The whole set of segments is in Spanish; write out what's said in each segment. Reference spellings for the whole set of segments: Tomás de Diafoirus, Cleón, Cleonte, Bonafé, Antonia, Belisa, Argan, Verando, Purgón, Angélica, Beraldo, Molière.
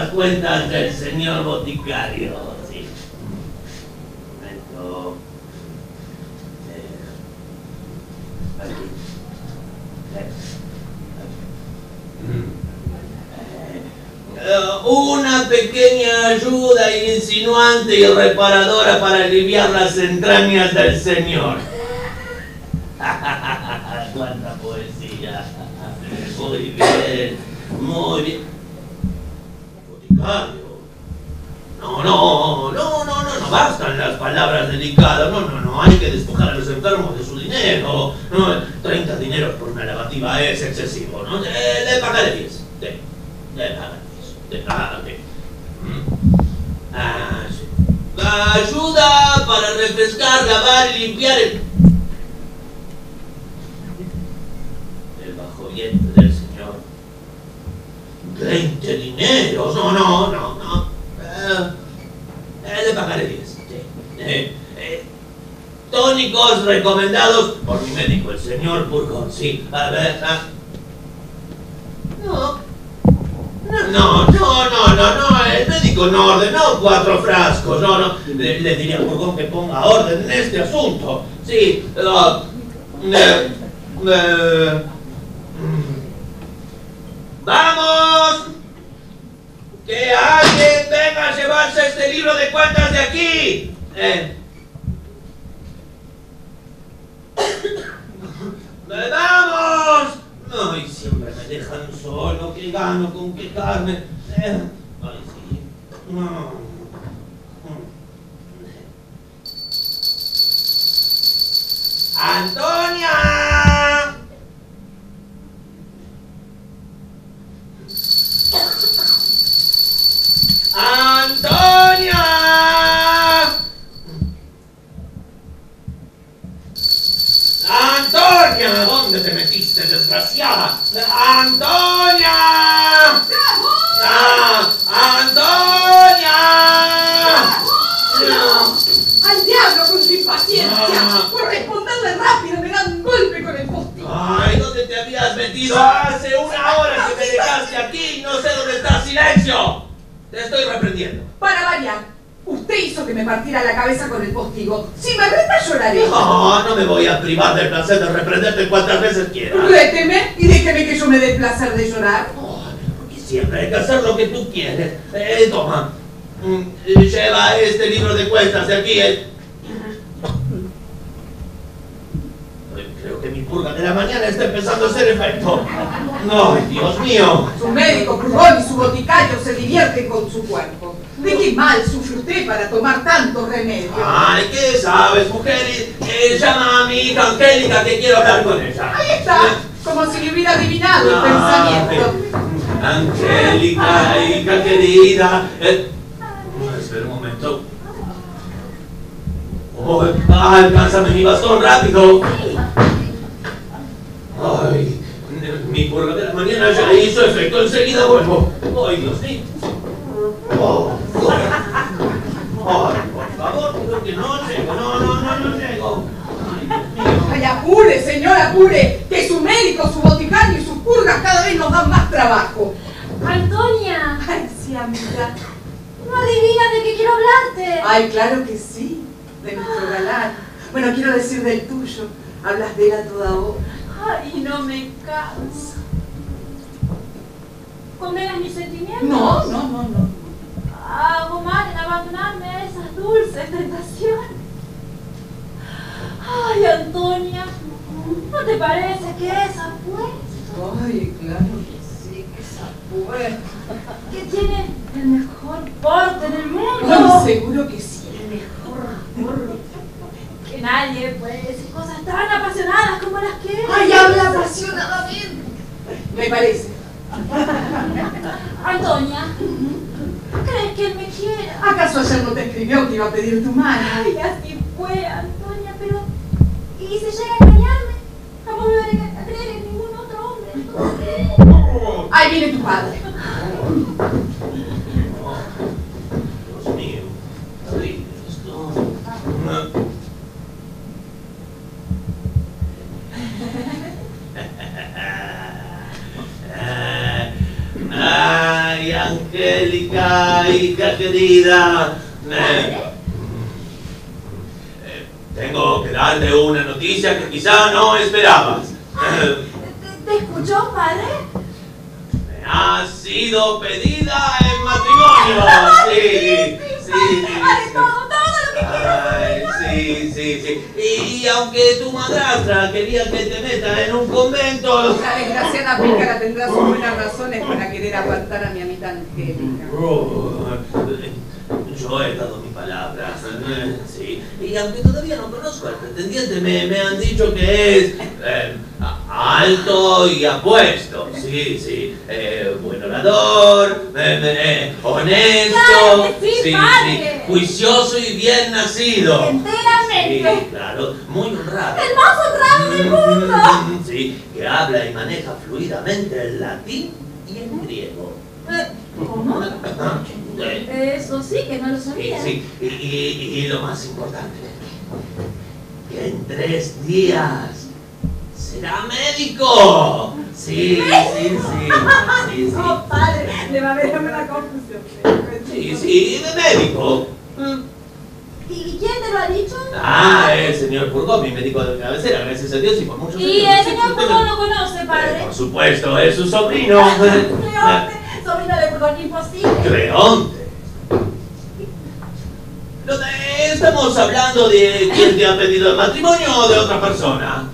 las cuentas del señor boticario, ¿sí? Esto, aquí. Una pequeña ayuda insinuante y reparadora para aliviar las entrañas del señor. ¡Cuánta poesía! Muy bien, muy bien. Boticario. No bastan las palabras delicadas. No, hay que despojar a los enfermos de su dinero. 30 dineros por una lavativa es excesivo, ¿no? Le pagaré 10. Ayuda para refrescar, lavar y limpiar el bajo vientre del señor. 20 dineros, no. Le pagaré 10. Tónicos recomendados por mi médico, el señor Purgón, sí. A ver, No, el médico no ordenó 4 frascos, le diría a Purgón que ponga orden en este asunto, sí, ¡vamos! ¡Que alguien venga a llevarse este libro de cuentas de aquí! ¡Vamos! Ay, siempre me dejan solo, que gano con quejarme. Ay, sí. No. ¡Antonia! ¡Antonia! ¡Antonia! ¿Dónde te metiste, desgraciada? ¡Antonia! ¡Bravo! ¡Antonia! ¡Bravo! ¡No! ¡Al diablo con su impaciencia! ¡Por responderle rápido me dan un golpe con el poste! ¡Ay! ¿Dónde te habías metido? ¡Hace una hora que me dejaste aquí! ¡No sé dónde está! ¡Silencio! Te estoy reprendiendo. Para variar. Usted hizo que me partiera la cabeza con el postigo. Si me reta, lloraré. No me voy a privar del placer de reprenderte cuantas veces quieras. Réteme y déjeme que yo me dé el placer de llorar. Porque siempre hay que hacer lo que tú quieres. Toma. Lleva este libro de cuentas de aquí. Creo que mi purga de la mañana está empezando a hacer efecto. ¡Ay, Dios mío! Su médico, Purgón, y su boticario se divierten con su cuerpo. ¿De qué mal sufre usted para tomar tanto remedio? Ay, ¿qué sabes, mujer? Llama a mi hija Angélica, que quiero hablar con ella. Ahí está, como si le hubiera adivinado el pensamiento. Angélica, hija querida. Espera un momento. Alcánzame mi bastón rápido. Ay, mi purga de la mañana ya hizo efecto, enseguida vuelvo. Ay, Dios mío. Por favor, creo que no llego, no llego. Ay, apure, señora, apure, que su médico, su boticario y sus purgas cada vez nos dan más trabajo. Antonia. Ay, sí, amiga. No adivinas de qué quiero hablarte. Ay, claro que sí, de nuestro galán. Bueno, quiero decir del tuyo. Hablas de él a toda hora. Ay, no me canso. ¿Condenas mis sentimientos? No. Hago mal en abandonarme a esas dulces tentaciones. Ay, Antonia, ¿no te parece que es apuesto? Ay, claro que sí, que es apuesto. Que tiene el mejor porte en el mundo. No, seguro que sí, el mejor porte. Que nadie puede decir cosas tan apasionadas como las que... Ay, habla apasionadamente. Me parece. Antonia. ¿Crees que él me quiera? ¿Acaso ayer no te escribió que iba a pedir tu mano? Ay, así fue, Antonia, pero... ¿Y si llega a engañarme? Jamás me voy a creer en ningún otro hombre. Ahí viene tu padre. Dios mío, terrible esto. Ay, Ángel. Angélica, hija querida. Tengo que darte una noticia que quizá no esperabas. ¿Te escuchó, padre? Me ha sido pedida en matrimonio. Sí. Y aunque tu madrastra quería que te metas en un convento... La desgraciada pícara tendrá sus buenas razones para querer apartar a mi amiga Angélica. Yo he dado mi palabra, sí. Y aunque todavía no conozco al pretendiente, me han dicho que es alto y apuesto. Sí. Buen orador, honesto. Claro que sí, padre. Juicioso y bien nacido. Enteramente. Sí, claro, muy honrado. El más honrado del mundo. Sí, que habla y maneja fluidamente el latín y el griego. ¿Cómo? Eso sí, que no lo sabía. Y lo más importante, que en 3 días será médico. Sí. Oh, padre, le va a haber una confusión. Sí, de médico. ¿Y quién te lo ha dicho? El señor Purgón, mi médico de cabecera, gracias a Dios y por muchos años. ¿Y el señor Purgón lo conoce, padre? Por supuesto, es su sobrino. Sobrino de Purgón, imposible. Cleón. ¿Estamos hablando de quién te ha pedido el matrimonio o de otra persona?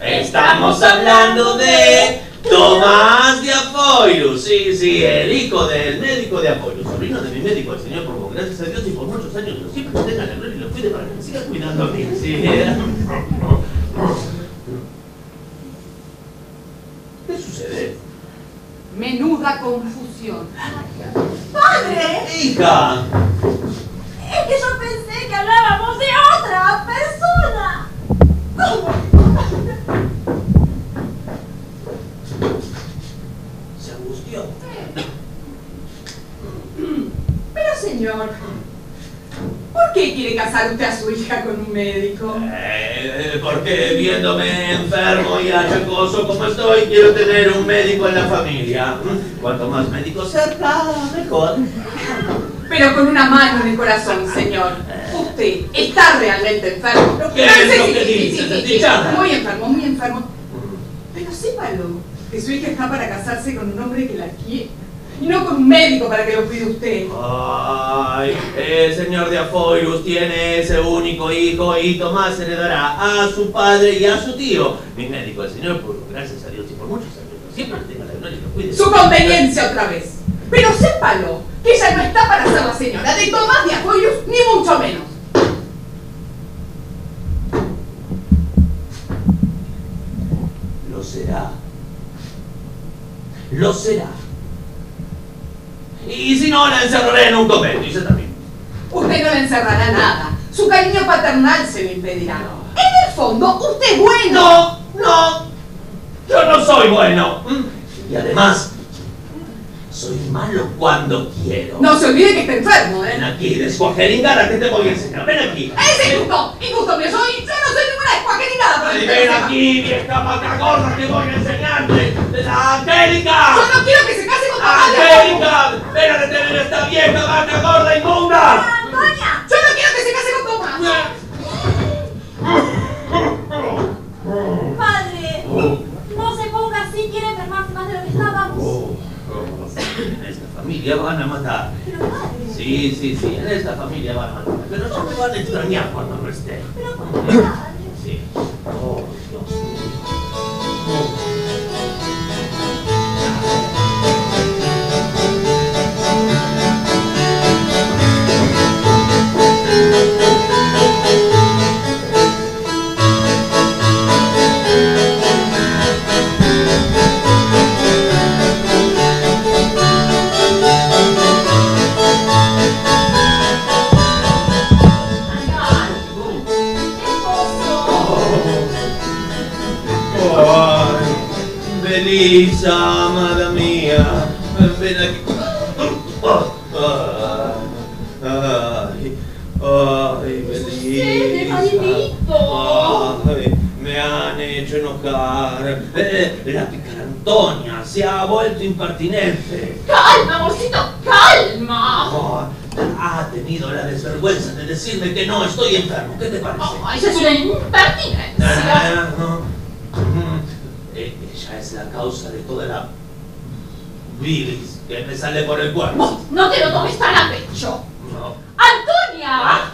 Estamos hablando de Tomás de Diafoirus, el hijo del médico de Diafoirus, sobrino de mi médico, el señor Purgón, gracias a Dios y por muchos años, lo siempre tenga la gloria y lo cuide para que me siga cuidando a mí. ¿Qué sucede? Menuda confusión. ¡Padre! ¡Hija! Es que yo pensé que hablábamos de otra persona. Se angustió. Pero señor, ¿por qué quiere casar usted a su hija con un médico? Porque viéndome enfermo y achacoso como estoy, quiero tener un médico en la familia. Cuanto más médicos cerca, mejor. Pero con una mano en el corazón, señor. Usted está realmente enfermo. ¿Qué es lo que dice? Muy enfermo. Pero sépalo, que su hija está para casarse con un hombre que la quiere. Y no con un médico para que lo cuide usted. Ay, el señor Diafoirus tiene ese único hijo y Tomás heredará a su padre y a su tío. Mi médico, el señor Purgón, gracias a Dios y por muchos años, siempre tenga la gloria y lo cuide. Su conveniencia otra vez. Pero sépalo, que ella no está para ser la señora de Tomás Diafoirus, ni mucho menos. Lo será. Lo será. Y si no, la encerraré en un convento, y yo también. Usted no la encerrará nada. Su cariño paternal se lo impedirá. No. En el fondo, usted es bueno. No. Yo no soy bueno. Y además, soy malo cuando quiero. No se olvide que está enfermo, Ven aquí, descuajeringada, que te voy a enseñar. Ven aquí. Es injusto. Injusto, mira, yo no soy ninguna descuajeringada. Ven aquí, vieja matagorra, que voy a enseñarte. ¡La Angélica! Yo no quiero que se case con tu madre. ¡Angélica! ¡Ven a detener a esta vieja matagorra inmunda! ¡Antonia! ¡Yo no quiero que se case con tu madre! Padre, no se ponga así, quiere enfermarse más de lo que estábamos. En esta familia van a matar. Pero padre. Sí, en esta familia van a matar. Pero no me van a extrañar cuando no esté. Pero padre. Sí. Oh, Dios mío. Belisa, amada mía, ven aquí. Ay, Belisa. Ay, me han hecho enojar. La pícara Antonia se ha vuelto impertinente. ¡Calma, amorcito! ¡Calma! ¡Calma! Oh, ha tenido la desvergüenza de decirme que no estoy enfermo. ¿Qué te parece? Oh, ¡eso es una impertinencia! Ella es la causa de toda la bilis que me sale por el cuerpo. ¡No te lo tomes tan a pecho! No. ¡Antonia! ¿Ah?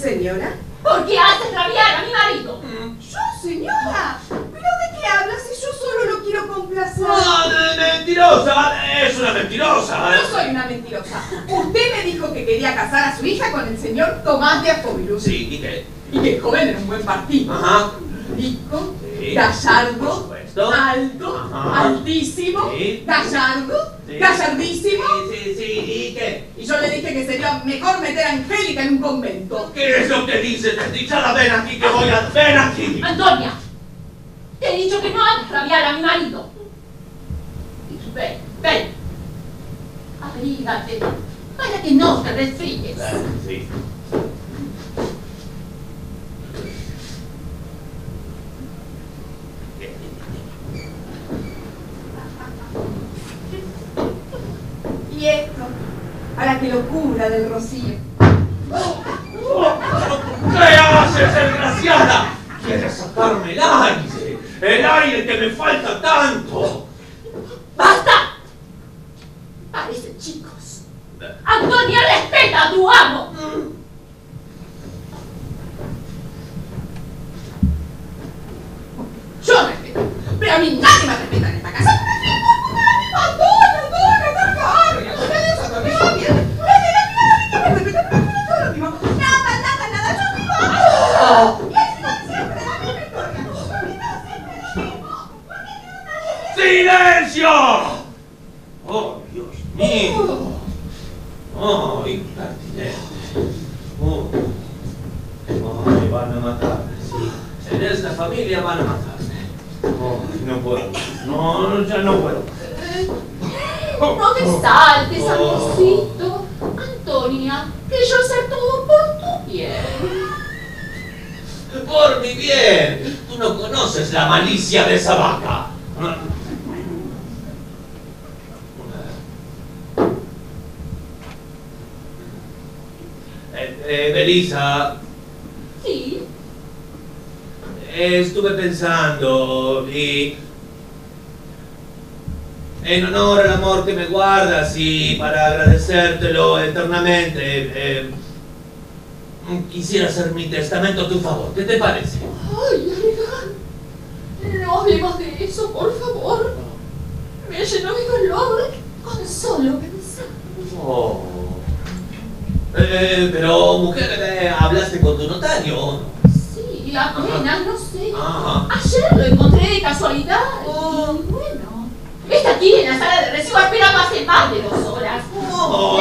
¿Señora? ¿Por qué hace rabiar a mi marido? ¿Yo, señora? ¿Pero de qué hablas si yo solo lo quiero complacer? ¡No, mentirosa! ¡Es una mentirosa! No soy una mentirosa. Usted me dijo que quería casar a su hija con el señor Tomás de Diafoirus. Sí, ¿y qué? Y que el joven era un buen partido. Ajá. Rico, sí, gallardo, alto, ajá, altísimo, sí, gallardo, sí, gallardísimo. Sí, ¿y qué? Y yo le dije que sería mejor meter a Angélica en un convento. ¿Qué es lo que dices, desdichada? Ven aquí, que voy a... ¡Ven aquí! Antonia, te he dicho que no hagas rabiar a mi marido. Ven, ven. Abrígate, para que no te resfríes. Sí. Y esto, para que lo cubra del rocío. ¿Qué haces, desgraciada? ¿Quieres sacarme el aire? ¡El aire que me falta tanto! ¡Basta! Parecen chicos. ¡Antonia, respeta a tu amo! Yo respeto, pero a mí nadie me respeta en esta casa. ¡Silencio! ¡Oh, Dios mío! ¡Oh, impertinente! ¡Oh! ¡Oh, me van a matar! Sí, en esta familia van a matarme. ¡Oh, no puedo! ¡No, ya no puedo! ¡No te saltes, amorcito! Antonia, que yo sé todo por tu bien. ¡Por mi bien! Tú no conoces la malicia de esa vaca. Belisa. Sí. Estuve pensando y... En honor al amor que me guardas y para agradecértelo eternamente... quisiera hacer mi testamento a tu favor. ¿Qué te parece? Ay, amiga, no hablemos de eso, por favor. Me llenó mi dolor con solo pensar. Oh. Pero, mujer, ¿hablaste con tu notario? Sí, apenas, no sé. Ajá. Ayer lo encontré de casualidad. Oh. Y, bueno, está aquí en la sala de recibo, esperando hace más de 2 horas. Oh,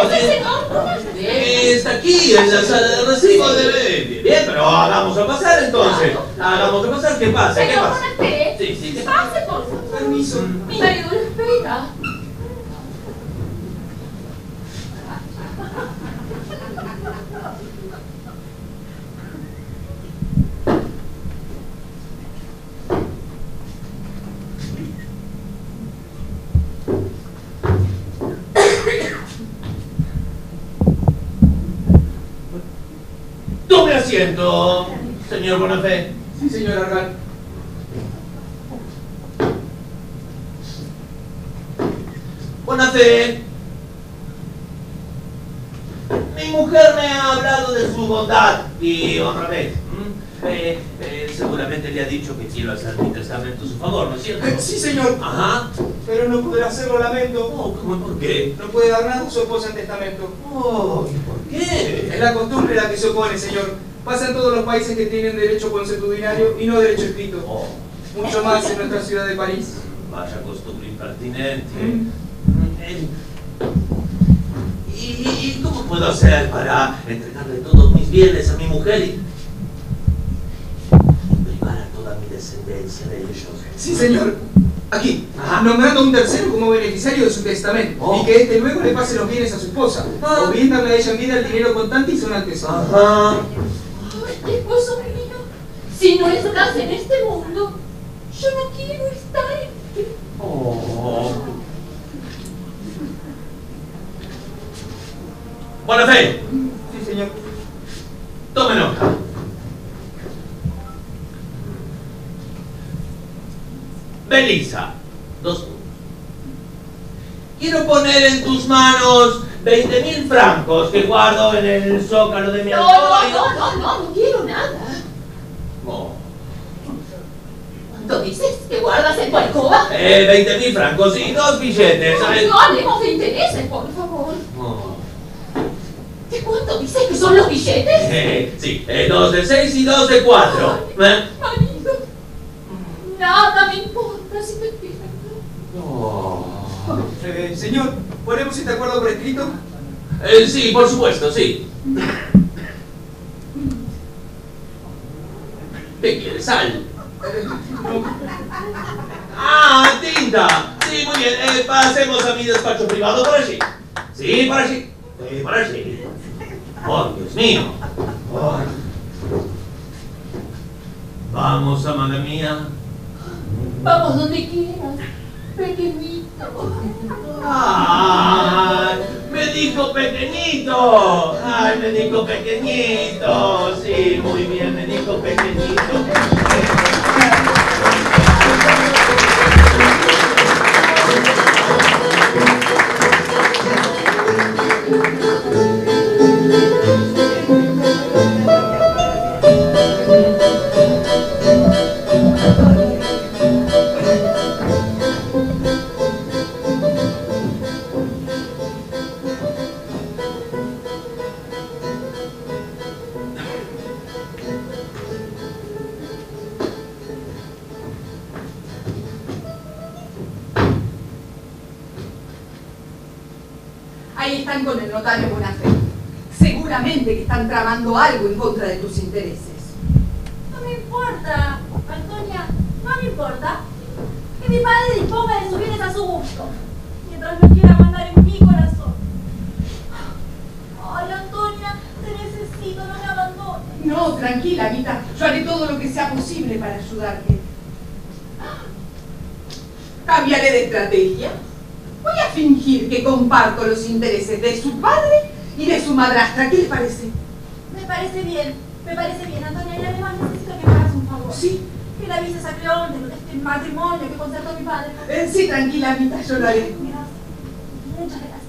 está aquí, en la sala de recibo de... Bien, pero hagamos a pasar entonces. Hagamos a pasar, ¿qué pasa? Pero ¿qué pasa? Sí. Pase, por favor. Permiso. Mi marido lo espera. Tome asiento, señor Bonafé. Sí, señora Arran. Bonafé. Mi mujer me ha hablado de su bondad y honradez. Seguramente le ha dicho que quiero hacer mi testamento a su favor, ¿no es cierto? Sí, señor. Ajá. Pero no podrá hacerlo, lamento. Oh, ¿cómo? ¿Por qué? No puede dar nada a su esposa en testamento. Oh, ¿y por qué? Es la costumbre la que se opone, señor. Pasa en todos los países que tienen derecho consuetudinario y no derecho escrito. Oh. Mucho más en nuestra ciudad de París. Vaya costumbre impertinente. ¿Y cómo puedo hacer para entregarle todos mis bienes a mi mujer y privar a toda mi descendencia de ellos? Sí, señor. Aquí, ajá, nombrando un tercero como beneficiario de su testamento. Oh. Y que este luego le pase los bienes a su esposa. Ah. O bien darle a ella en vida el dinero contante y sonante. Ajá. Ay, esposo mío, si no estás en este mundo, Yo no quiero estar aquí. Oh. Bonafé. Sí, señor. Tome nota. Belisa, 2 puntos. Quiero poner en tus manos 20.000 francos que guardo en el zócalo de mi alcohol. No quiero nada. Oh. ¿Cuánto dices que guardas en tu alcoba? 20.000 francos y 2 billetes. No hablemos de intereses, por favor. Oh. ¿De cuánto dices que son los billetes? Sí, 2 de 6 y 2 de 4. Marido, nada me importa si me pierdo. No. Señor, ¿ponemos este acuerdo por escrito? Sí, por supuesto, sí. ¿Qué quieres? ¿Sal? No. ¡Ah, tinta! Sí, muy bien. Pasemos a mi despacho privado por allí. Sí, por allí. Sí, por allí. ¡Oh, Dios mío! Oh. Vamos, amada mía. Vamos donde quieras, pequeñito. ¡Ay! ¡Me dijo pequeñito! ¡Ay, me dijo pequeñito! Sí, muy bien, me dijo pequeñito. Tramando algo en contra de tus intereses. No me importa, Antonia, no me importa. Que mi padre disponga de sus bienes a su gusto, mientras me quiera mandar en mi corazón. Ay, Antonia, te necesito, no me abandones. No, tranquila, amita, yo haré todo lo que sea posible para ayudarte. Cambiaré de estrategia. Voy a fingir que comparto los intereses de su padre y de su madrastra. ¿Qué le parece? Me parece bien, Antonia, y además necesito que me hagas un favor. Sí. Que le avises a Cleón de este matrimonio que concertó mi padre. Sí, tranquila, amita, yo lo haré. Gracias. Muchas gracias.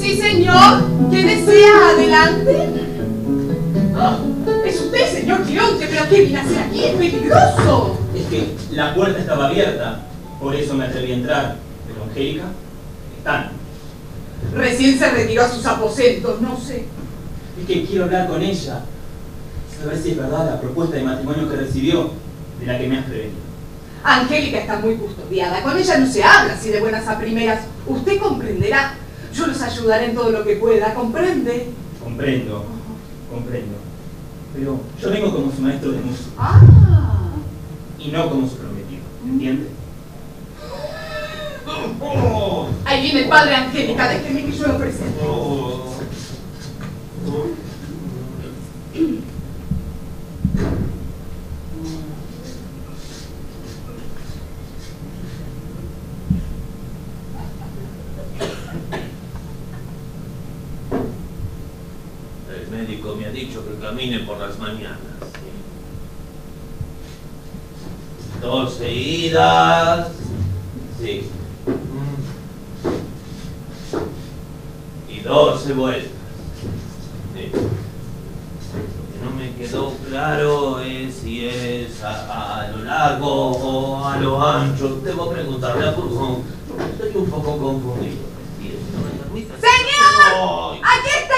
Sí, señor. ¿Qué desea? Adelante. Oh, es usted, señor Cleonte, pero ¿qué viene a hacer aquí? ¡Es peligroso! Es que la puerta estaba abierta, por eso me atreví a entrar. Pero Angélica, están. Recién se retiró a sus aposentos, no sé. Es que quiero hablar con ella. Saber si es verdad la propuesta de matrimonio que recibió, de la que me has prevenido. Angélica está muy custodiada, con ella no se habla así de buenas a primeras. Usted comprenderá, yo los ayudaré en todo lo que pueda, ¿comprende? Comprendo, comprendo. Pero yo vengo como su maestro de música. Ah. Y no como su prometido, ¿entiende? Oh. Ahí viene el padre, Angélica, déjeme que yo lo presente. Oh. Oh. Me ha dicho que camine por las mañanas. 12 idas. Sí. Y 12 vueltas. Sí. Lo que no me quedó claro es si es a lo largo o a lo ancho. Debo preguntarle a Purgón. Estoy un poco confundido. ¡Señor! ¡Aquí está!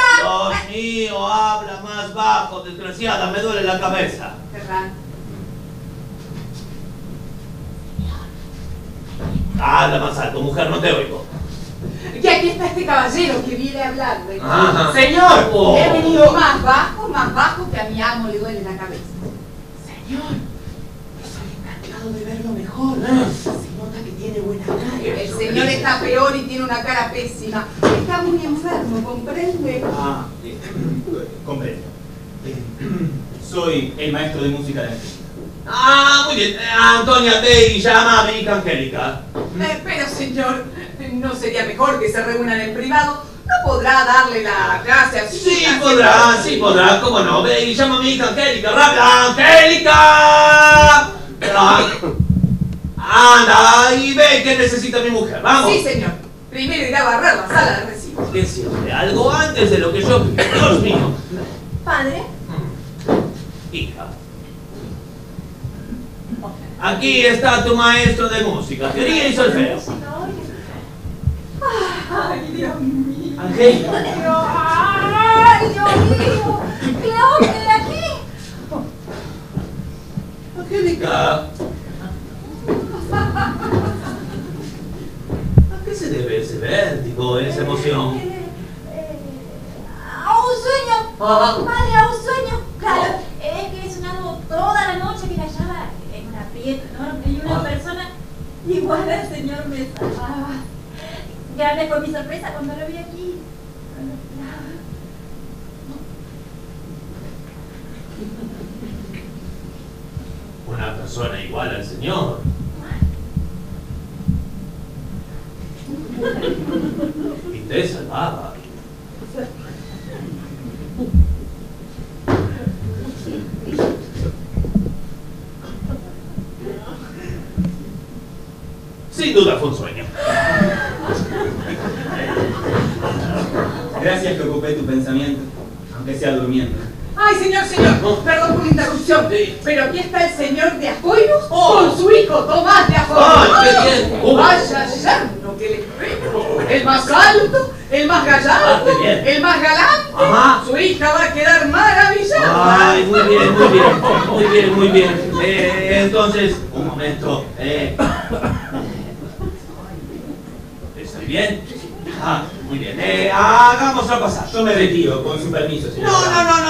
Dios mío, habla más bajo, desgraciada, me duele la cabeza. Ferran. Señor, Habla más alto, mujer, no te oigo. Que aquí está este caballero que viene hablando. Ajá. Señor, oh. He venido más bajo que a mi amo le duele la cabeza. Señor, estoy encantado de verlo mejor. Se nota que tiene buena cara. El señor está peor y tiene una cara pésima. Está muy enfermo, ¿comprende? Ah, comprendo. Soy el maestro de música de Angélica. Ah, muy bien. Antonia te llama a mi hija Angélica. Pero señor, ¿no sería mejor que se reúnan en privado? ¿No podrá darle la clase a su hija? Sí podrá, cómo no. Ve y llama a mi hija Angélica. ¡Angélica! Anda y ve qué necesita mi mujer. Vamos. Sí, señor. Primero irá a barrar la sala de recibos. Decirle algo antes de lo que yo... Dios mío. Padre. Hija. Aquí está tu maestro de música, teoría y solfeo. Ay, Dios mío. Angélica. Ay, Dios mío. Cleón, ven aquí. Angélica. ¿A qué se debe ese vértigo, esa emoción? A un sueño. Madre, a un sueño. Claro, es que he soñado toda la noche que callaba. Y una persona igual al señor me salvaba. Grande fue mi sorpresa cuando lo vi aquí. Una persona igual al señor. Y te salvaba. Sin duda fue un sueño. Gracias que ocupé tu pensamiento, aunque sea durmiendo. Ay, señor, perdón por la interrupción, pero aquí está el señor de Diafoirus con su hijo Tomás de Diafoirus. Ay, vaya llano que le espero. El más alto, el más gallardo, el más galante. Ajá. Su hija va a quedar maravillada. Ay, muy bien. Entonces, un momento. ¿Bien? Ah, muy bien. Hagamos la pasada. Yo me retiro, con su permiso, señor.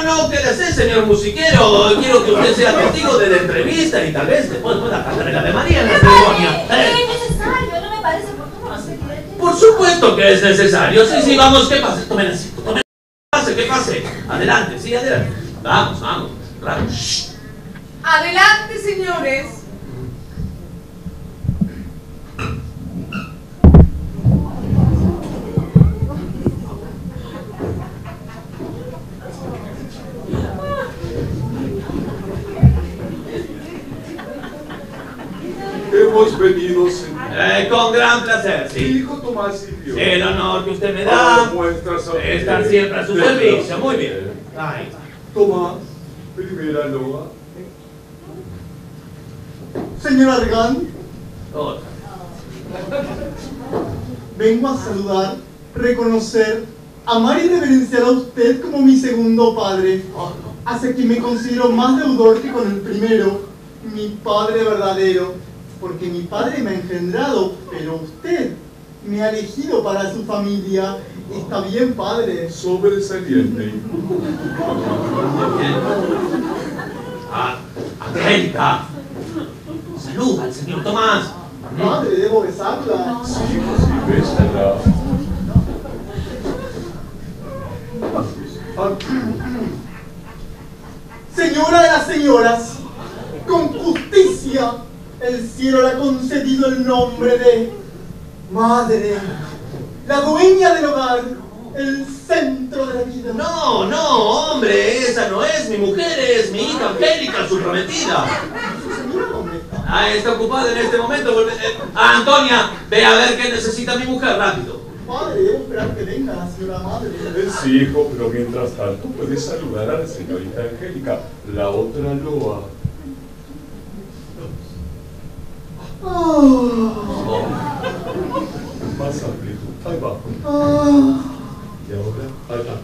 No, quédese, señor musiquero. Quiero que usted sea testigo de la entrevista y tal vez después pueda cantar el Ave María en la ceremonia. Es necesario, no me parece oportuno. Por supuesto que es necesario. Sí, vamos, que pase. Tomen asiento, que pase. Adelante, sí, adelante. Vamos. Claro. Adelante, señores. Hemos venido, señor. Con gran placer, sí. Mi hijo Tomás y yo. El honor que usted me da de estar siempre a su servicio. Muy bien. Ahí está. Tomás, primera loa. Señora Argan. Otra. Vengo a saludar, reconocer, amar y reverenciar a usted como mi segundo padre. Hace que me considero más deudor que con el primero, mi padre verdadero. Porque mi padre me ha engendrado, pero usted me ha elegido para su familia. Está bien, padre. Sobresaliente. Angélica, saluda al señor Tomás. Padre, debo besarla. Sí, bésala. Señora de las señoras, con justicia. El cielo le ha concedido el nombre de madre, la dueña del hogar, el centro de la vida. No, hombre, esa no es mi mujer, es mi hija Angélica, su prometida. Está ocupada en este momento. Antonia, ve a ver qué necesita mi mujer, rápido. Padre, debo esperar que venga la señora madre. Sí, hijo, pero mientras tanto puedes saludar a la señorita Angélica, la otra loa. Más amplitud, ahí va. Y ahora, ahí va.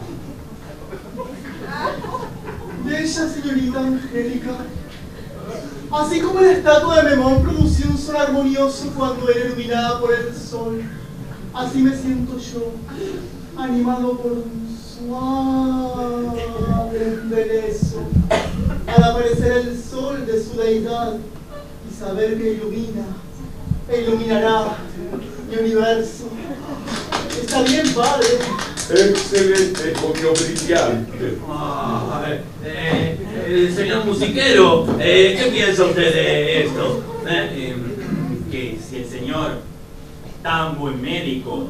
Bella señorita Angélica, así como la estatua de Memón producía un ser armonioso cuando era iluminada por el sol. Así me siento yo, animado por un suave embeleso, al aparecer el sol de su deidad y saber que ilumina, e iluminará mi universo. Está bien, padre. Excelente, coño brillante. Ah, señor musiquero, ¿qué piensa usted de esto? Que si el señor es tan buen médico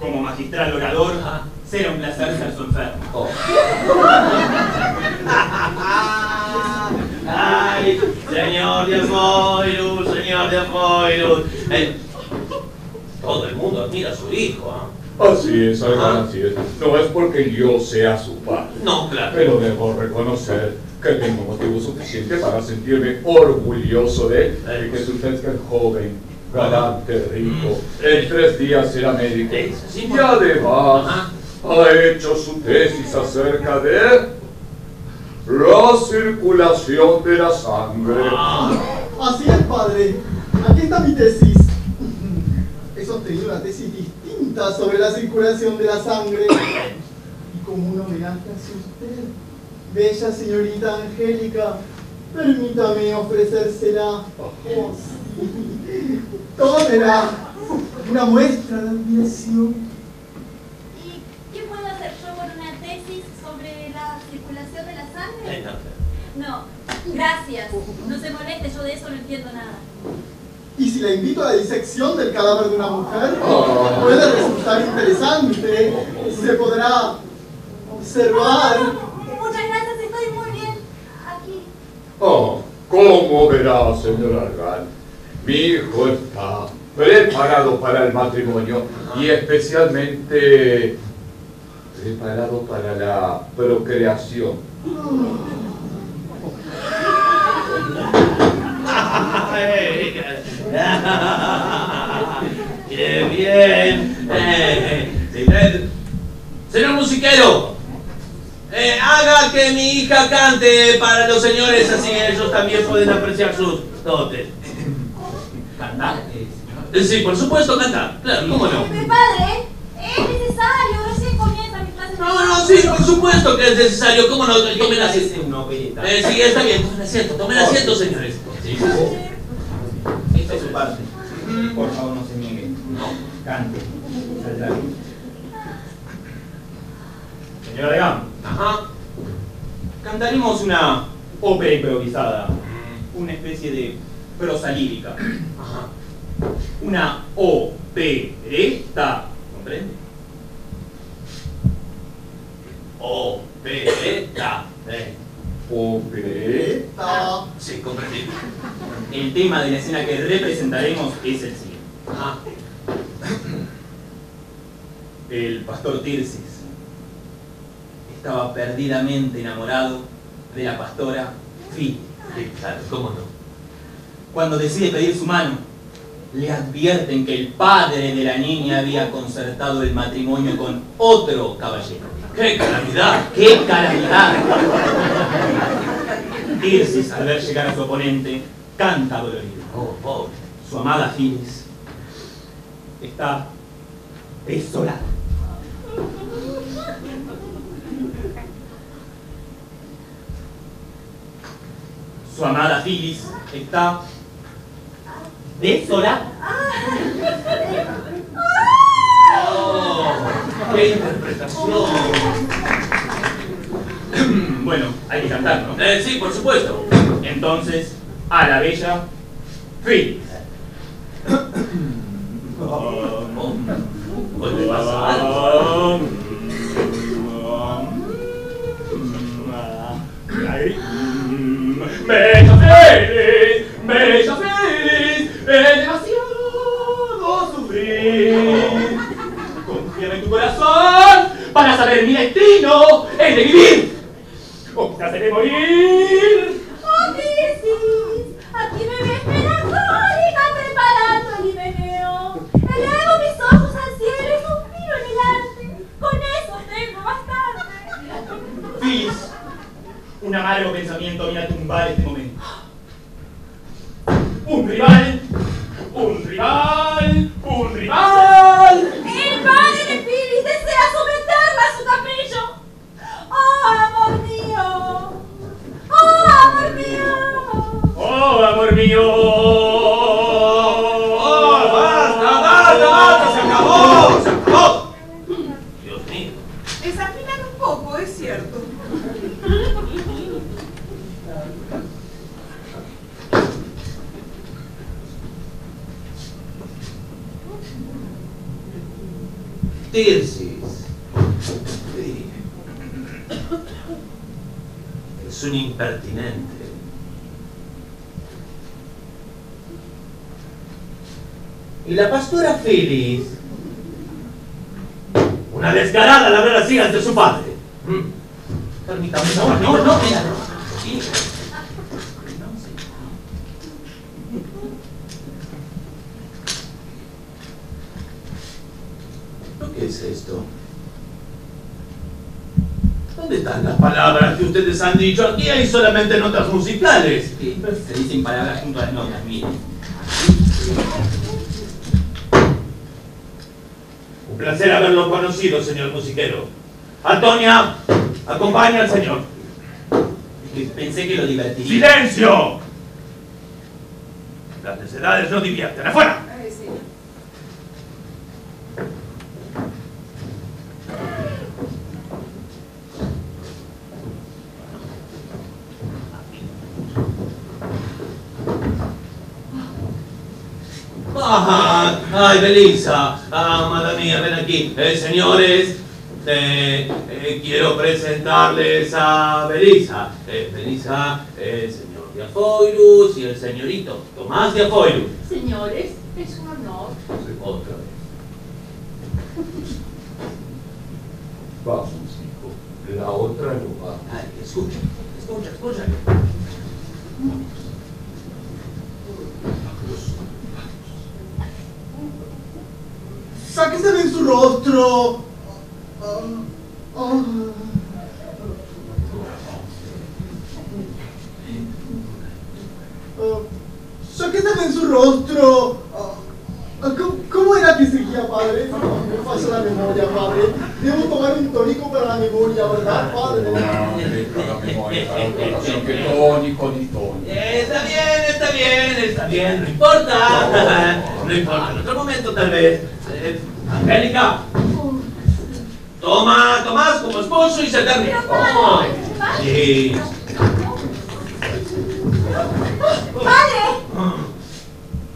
como magistral orador, será un placer ser su enfermo. Oh. Ay, señor Diafoirus, señor Diafoirus. Todo el mundo admira a su hijo, Así es, así es. No es porque yo sea su padre. No, claro. Pero debo reconocer que tengo motivo suficiente para sentirme orgulloso de él. Que su fresca joven, galante, rico, en 3 días será médico. Sí, y además, ha hecho su tesis acerca de la circulación de la sangre. Así es, padre. Aquí está mi tesis. He sostenido una tesis distinta sobre la circulación de la sangre. Y como un homenaje hacia usted, bella señorita Angélica, permítame ofrecérsela. Tómela, una muestra de admiración. ¿Y qué puedo hacer yo con una tesis sobre la circulación de la sangre? No, gracias. No se moleste, yo de eso no entiendo nada. Y si la invito a la disección del cadáver de una mujer, puede resultar interesante. Se podrá observar. Muchas gracias, estoy muy bien aquí. Como verá, señora Argan, mi hijo está preparado para el matrimonio y especialmente preparado para la procreación. ¡Qué bien! Señor musiquero, haga que mi hija cante para los señores, así ellos también pueden apreciar sus dotes. ¿Cantar? Sí, por supuesto, cantar. Claro, ¿cómo no? Mi padre, es necesario, recién comienza mis clases. No, sí, por supuesto que es necesario. ¿Cómo no? Tomen asiento. Sí, está bien, tomen asiento, señores. Sí. Esta es su parte. Por favor, no se niegue. No. Cante. Saltar. Señora Legan. Cantaremos una ópera improvisada. Una especie de prosalírica. Una opereta. ¿Comprende? Opereta. Opereta. Sí, comprendí. El tema de la escena que representaremos es el siguiente. El pastor Tircis estaba perdidamente enamorado de la pastora Fi. Claro, ¿cómo no? Cuando decide pedir su mano, le advierten que el padre de la niña había concertado el matrimonio con otro caballero. ¡Qué calamidad! ¡Qué calamidad! Tircis, al ver llegar a su oponente, canta dolorido. Su amada Finis está desolada. Su amada Finis está desolada. ¡Qué interpretación! Bueno, hay que cantar, ¿no? Sí, por supuesto. Entonces, a la bella Finis. ¿Puede pasar? ¡Bella Finis! ¡Bella Finis! ¡Es demasiado sufrir! Confía en tu corazón para saber mi destino es de vivir o quizás es de morir. ¡Oh, Tircis! Aquí me ves melancólica preparando el himeneo. Elevo mis ojos al cielo y suspiro en el arte. Con eso tengo bastante. Tircis, un amargo pensamiento viene a tumbar este momento. Un rival mío. ¡Oh, basta, basta, basta! ¡Se acabó, se acabó! Dios mío. Desafinan un poco, es cierto. Tircis, te dije. Es un impertinente. Y la pastora Phyllis, una descarada, la verdad, siga de su padre. Permítame, no, mira, no. Sí. ¿Qué es esto? ¿Dónde están las palabras que ustedes han dicho? Aquí hay solamente notas musicales. Sí, se dicen palabras junto a las notas, miren. Un placer haberlo conocido, señor musiquero. Antonia, acompaña al señor. Pensé que lo divertiría. ¡Silencio! Las necedades no divierten. ¡Afuera! Ajá. Ay, Belisa, amada mía, ven aquí. Señores, quiero presentarles a Belisa. Belisa, el señor Diafoirus y el señorito Tomás de Diafoirus. Señores, es un honor. Otra vez. Vamos, hijo, la otra no va. Ay, escucha. ¡Sáquese de su rostro! ¡Sáquese de su rostro! ¿Cómo era que seguía, padre? Me falla la memoria, padre. Debo tomar un tónico para la memoria, ¿verdad, padre? Para la memoria, que tónico ni tónico. Está bien, no importa. No importa, en otro momento tal vez. Angélica, toma Tomás como esposo y se termina. Sí.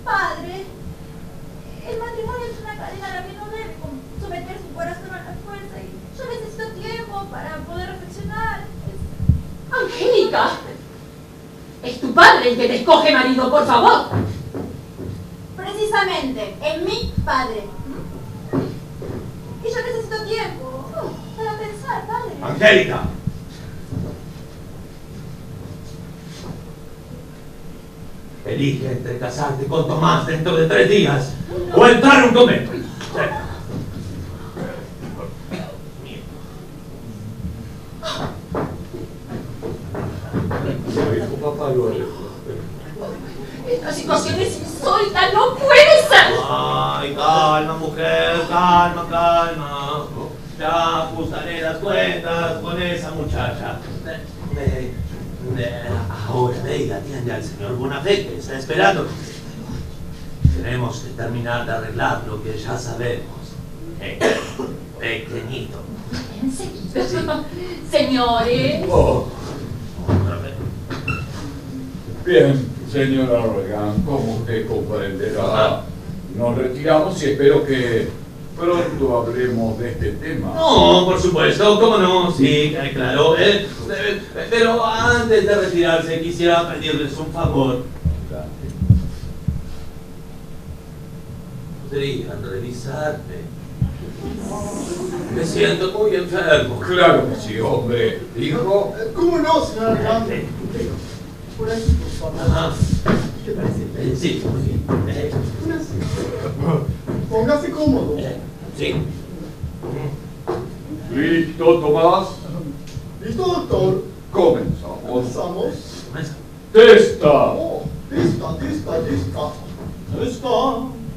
Padre, el matrimonio es una cadena a la que no debe someter su corazón a la fuerza y yo necesito tiempo para poder reflexionar. Angélica, es tu padre el que te escoge marido, por favor. Precisamente, es mi padre. Y yo necesito tiempo para pensar, padre. ¡Angélica! Elige entre casarte con Tomás dentro de 3 días o entrar en un convento. Esta situación es insólita, no puede ser. Ay, calma, mujer, calma. Ya ajustaré las cuentas con esa muchacha. Ahora ve y atiende al señor Bonafé, que está esperando. Tenemos que terminar de arreglar lo que ya sabemos. Pequeñito. Enseguida. Sí. Señores. Bien, señora Regan, como usted comprenderá, nos retiramos y espero que pronto hablemos de este tema. No, por supuesto, cómo no, sí, claro. Pero antes de retirarse quisiera pedirles un favor. Podrían revisarme. Me siento muy enfermo. Claro que sí, hombre. Hijo. ¿Cómo no, señora Regan? Por aquí, por favor. Ajá. ¿Qué parece? Sí, muy bien. Póngase cómodo. Sí. ¿Listo, Tomás? ¿Listo, doctor? Comenzamos. ¡Testa! Oh,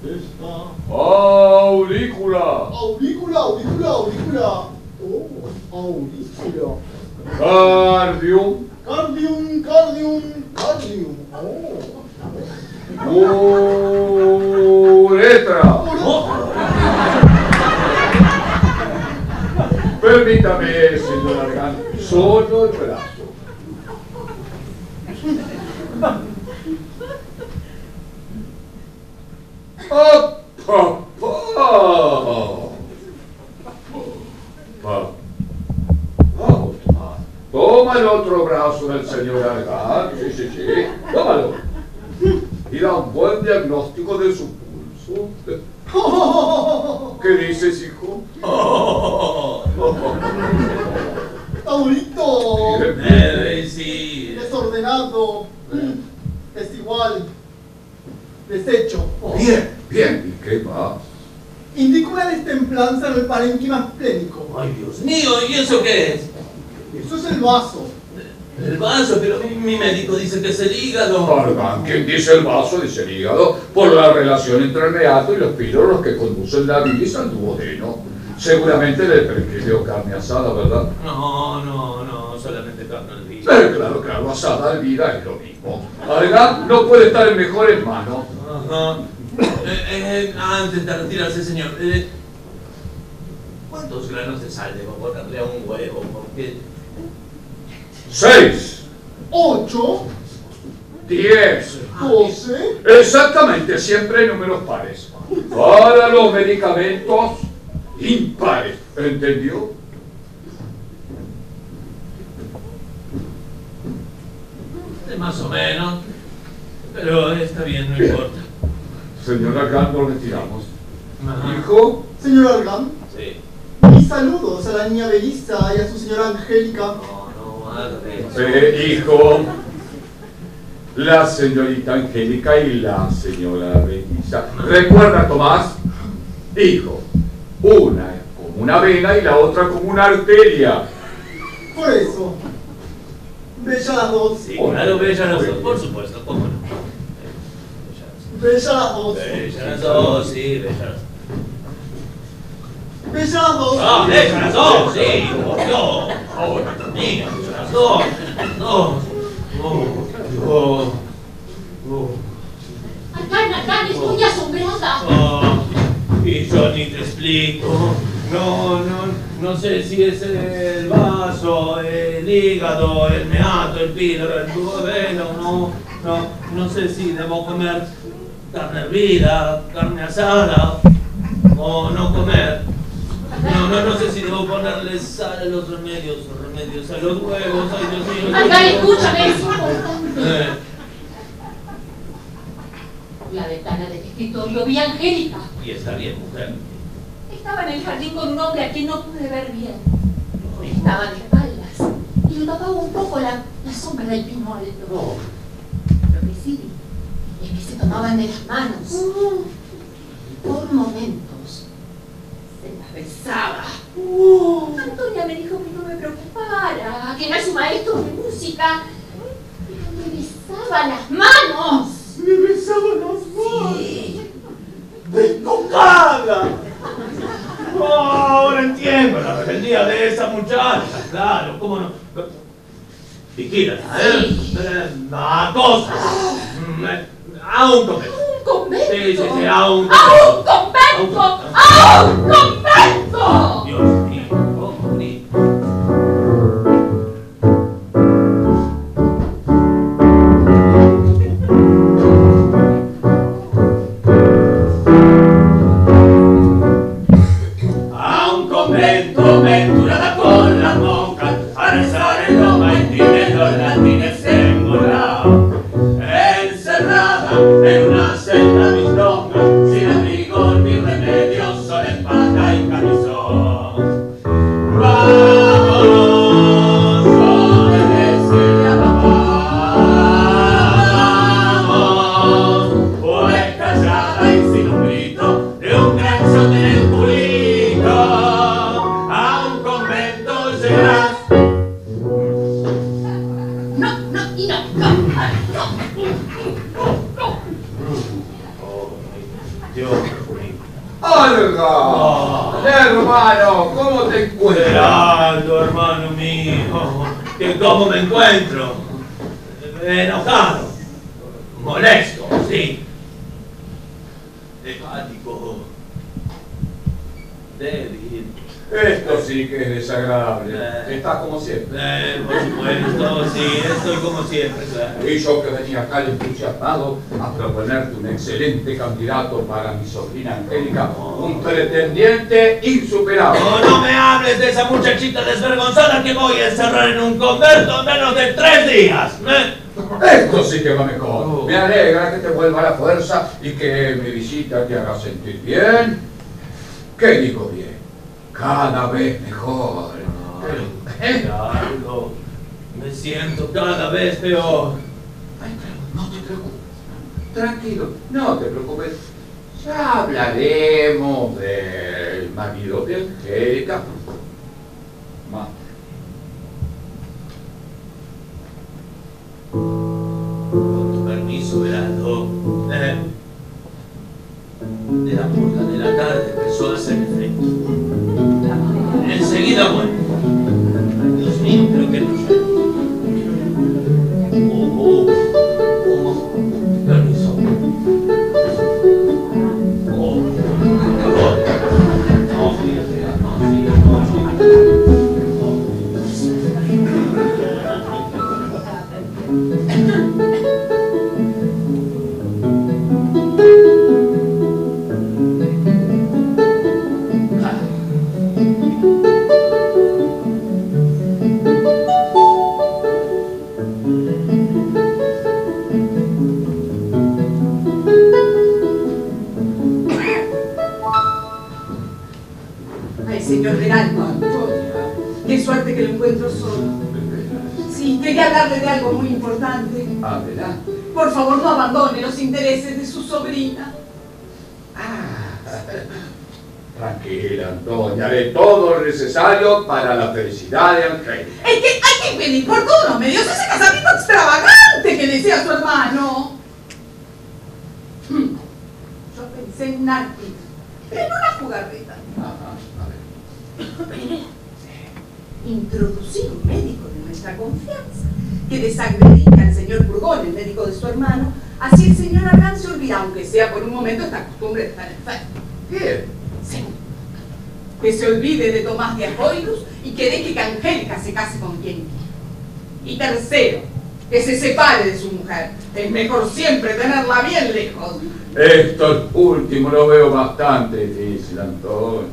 testa. Aurícula. Oh, aurícula. Cardium. Cardium. Oh, ¡Uretra! Permítame, señor Argan, solo el pedazo. ¡Oh, papá! Vamos, Tomás. Toma el otro brazo del señor Argan. Sí. Tómalo. Y da un buen diagnóstico de su pulso. ¿Qué dices, hijo? Taurito. Sí. Desordenado. Es igual. Deshecho. Bien. ¿Y qué más? Indica una destemplanza en el parénquima plénico. Ay, Dios mío, ¿y eso qué es? Eso es el vaso. El vaso, pero mi médico dice que es el hígado. Perdón, quien dice el vaso dice el hígado por la relación entre el reato y los píloros que conducen la bilis al duodeno. Seguramente le prescribió carne asada, ¿verdad? No, solamente carne al vino. Claro, asada al vino es lo mismo. Argan no puede estar en mejores manos. Ajá. Antes de retirarse, señor, ¿cuántos granos de sal debo ponerle a un huevo? Porque... 6, 8, 10, 12. Exactamente, siempre números pares. Para los medicamentos impares, ¿entendió? Más o menos, pero está bien, no importa. Señor Argan, nos retiramos. ¿Hijo? Señor Argan. Sí. Mis saludos a la niña Belisa y a su señora Angélica. Hijo, la señorita Angélica y la señora Belisa. Recuerda, Tomás, hijo, una es como una vena y la otra como una arteria. Por eso, bellas las dos. Sí, claro, bellas las dos, por supuesto, cómo no. Bellas las dos. Bellas las dos, sí, bellas las dos. Pesado. ¡Ah, déjalas dos! ¡Sí! ¡No! ¡Ahora también! ¡Déjalas dos! ¡No! ¡Oh! ¡Acá! ¡Estoy asombrada! Y yo ni te explico. No sé si es el vaso, el hígado, el meato, el píloro, el duodeno. No sé si debo comer carne hervida, carne asada o no comer. No sé si debo ponerle sal a los remedios a los huevos, ay Dios mío. Acá, escúchame, es importante. La ventana del escritorio vi a Angélica. Y está bien, mujer. Estaba en el jardín con un hombre a quien no pude ver bien. Estaba de espaldas y le tapaba un poco la sombra del pinol. Lo que sí es que se tomaban de las manos. Por momentos. Besaba. Antonia me dijo que no me preocupara, que no es un maestro de música. Pero me besaba las manos. Me besaba las manos. Sí. ¡Descocada! Ahora entiendo la rebeldía de esa muchacha. Claro, cómo no. Vigílala, sí. Acosa. A un toque. ¡Convento! Sí, ¡a un convento! ¡A un convento! Dios mío, oh, mío. A un convento, venturada con las monjas, a rezar en los maitines, los latines engordados, encerrada en una celda bizonga, sin abrigo ni remedio, solo espada y camisón. Vamos, obedecele a papá, vamos, o es callada y sin un grito, de un gran sol en el culito, a un convento llegarás. Hermano, ¿cómo te encuentras? Veraldo, hermano mío, que cómo me encuentro. Enojado, molesto, sí, Hepático. Débil. Esto sí que es desagradable. Estás como siempre. Por supuesto, sí, estoy como siempre, claro. Y yo que venía acá entusiasmado a proponerte un excelente candidato para mi sobrina Angélica, un pretendiente insuperable. ¡Oh, no me hables de esa muchachita desvergonzada que voy a encerrar en un convento en menos de 3 días! Esto sí que va mejor. Me alegra que te vuelva la fuerza y que mi visita te haga sentir bien. ¿Qué digo bien? Cada vez mejor. Claro, me siento cada vez peor. Ay, no te preocupes. Tranquilo, no te preocupes. Ya hablaremos del marido de Angélica. Con tu permiso, Verando. De la punta de la tarde empezó a hacer efecto. Enseguida bueno. Dios mío, creo que no sé. Señor Beraldo, Antonia, qué suerte que lo encuentro solo. Sí, quería hablarle de algo muy importante. Adelante. Por favor, no abandone los intereses de su sobrina. Tranquila, Antonia, haré todo lo necesario para la felicidad de Angélica. Es que hay que pedir por todo, me dio ese casamiento extravagante que desea su hermano. Yo pensé en Narti, en una jugarreta. Introducir un médico de nuestra confianza que desacredita al señor Purgón, el médico de su hermano, así el señor Argan se olvida, aunque sea por un momento, esta costumbre de estar enfermo. ¿Qué? Sí. Que se olvide de Tomás de Diafoirus y que deje que Angélica se case con quien quiera. Y tercero, que se separe de su mujer. Es mejor siempre tenerla bien lejos. Esto último lo veo bastante difícil, Antonia.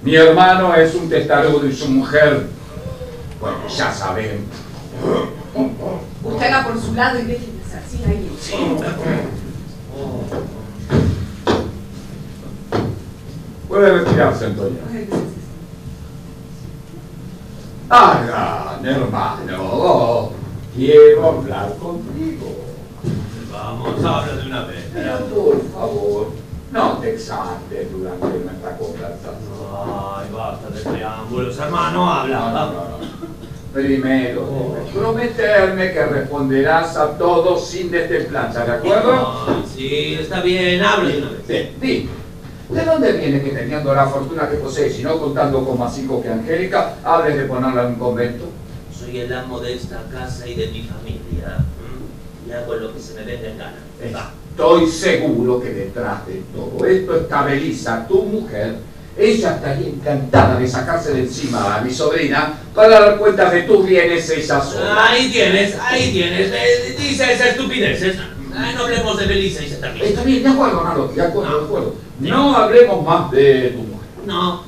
Mi hermano es un testarudo y su mujer, bueno, ya saben. Usted va por su lado y deje de asesinar a alguien. Sí. Puede retirarse, Antonia. Hagan, hermano. Quiero hablar contigo. Vamos, habla de una vez. Pero, por favor. No te exaltes durante nuestra conversación. Ay, basta de preámbulos, hermano, habla. No. Primero, prometerme que responderás a todos sin destemplanza, ¿de acuerdo? No, sí, está bien, habla de una vez. Sí. ¿De dónde viene que teniendo la fortuna que posees y no contando con más hijos que Angélica, hables de ponerla en un convento? Soy el amo de esta casa y de mi familia. Y hago lo que se me venga en gana. Estoy seguro que detrás de todo esto está Belisa, tu mujer. Ella estaría encantada de sacarse de encima a mi sobrina para dar cuenta de tus bienes ella sola. Ahí tienes. Dice esas estupideces. No hablemos de Belisa, ella también. Está bien, de acuerdo. No hablemos más de tu mujer. No.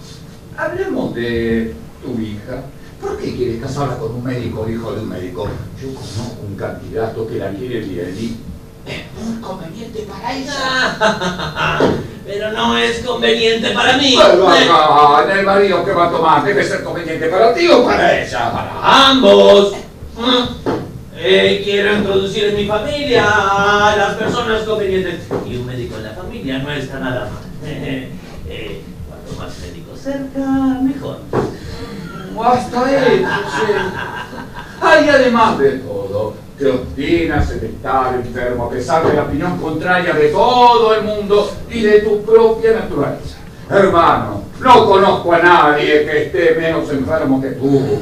Hablemos de tu hija. ¿Por qué quieres casarla con un médico, hijo de un médico? Yo conozco un candidato que la quiere bien y... es muy conveniente para ella. Pero no es conveniente para mí. Bueno, en el marido que va a tomar debe ser conveniente para ti o para ella. Para ambos. Quiero introducir en mi familia a las personas convenientes. Y un médico en la familia no está nada mal. Cuanto más médicos cerca, mejor. Hasta ahí, hay además de todo. Te obstinas en estar enfermo a pesar de la opinión contraria de todo el mundo y de tu propia naturaleza. Hermano, no conozco a nadie que esté menos enfermo que tú.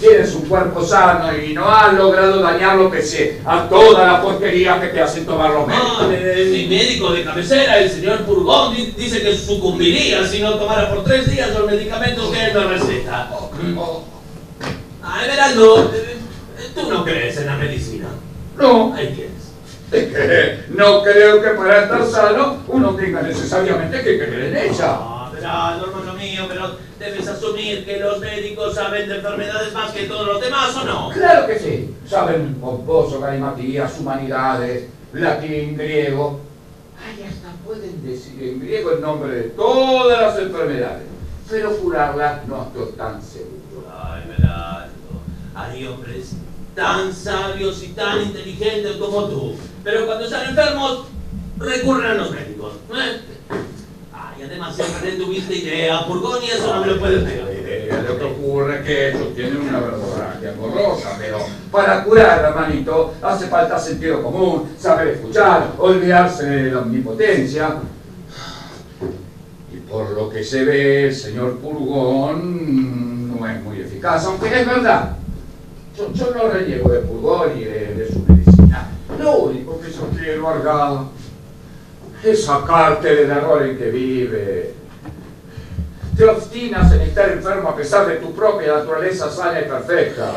Tienes un cuerpo sano y no has logrado dañarlo pese a toda la porquería que te hacen tomar los médicos. No, mi médico de cabecera, el señor Purgón, dice que sucumbiría si no tomara por 3 días los medicamentos que él me receta. Ay, Veraldo, ¿tú no crees en la medicina? No. Ahí tienes. Es que no creo que para estar sano uno tenga necesariamente que creer en ella. Ah, Veraldo, hermano mío, pero... ¿debes asumir que los médicos saben de enfermedades más que todos los demás o no? Claro que sí. Saben pomposo, galimatías, humanidades, latín, griego. Ay, hasta pueden decir en griego el nombre de todas las enfermedades. Pero curarlas no estoy tan seguro. Ay, Beraldo, hay hombres tan sabios y tan inteligentes como tú. Pero cuando están enfermos, recurren a los médicos. Y además siempre tuviste idea, Purgón, y eso no me lo puedes decir. Lo que ocurre es que ellos tienen una verdad borrosa, pero para curar, hermanito, hace falta sentido común, saber escuchar, olvidarse de la omnipotencia. Y por lo que se ve, el señor Purgón no es muy eficaz, aunque es verdad. Yo no reniego de Purgón y de su medicina. Lo único que yo quiero, Argado, es sacarte del error en que vive. Te obstinas en estar enfermo a pesar de tu propia naturaleza sana y perfecta.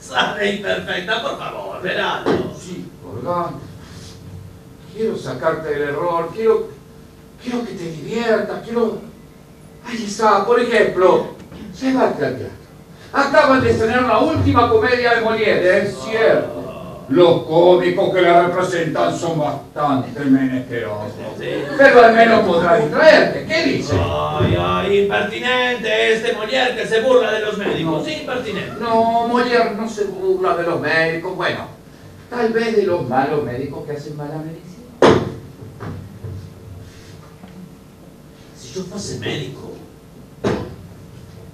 Sana y perfecta, por favor, Veraldo. Sí, Purgón. Quiero sacarte del error, quiero que te diviertas, Ay, esa, por ejemplo, llévate al teatro. Acaban de estrenar la última comedia de Molière, es cierto. Los cómicos que la representan son bastante menesterosos. Pero al menos podrá distraerte. ¿Qué dices? Ay, ay, impertinente este Molière que se burla de los médicos. No, impertinente. No, Molière no se burla de los médicos. Bueno, tal vez de los malos médicos que hacen mala medicina. Si yo fuese médico,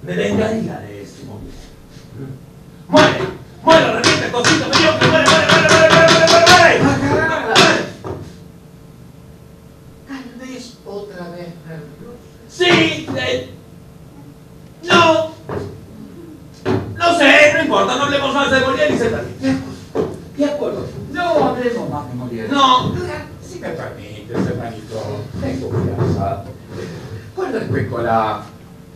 me vengaría de este Molière. ¡Muere! ¡Muere! ¡Repite, cosito! ¡Me muere! Sí, no, no sé, no importa, no hablemos más de Molière y se permite. De acuerdo, no hablemos más de Molière. No, si me permites, hermanito, tengo confianza. Con respecto a la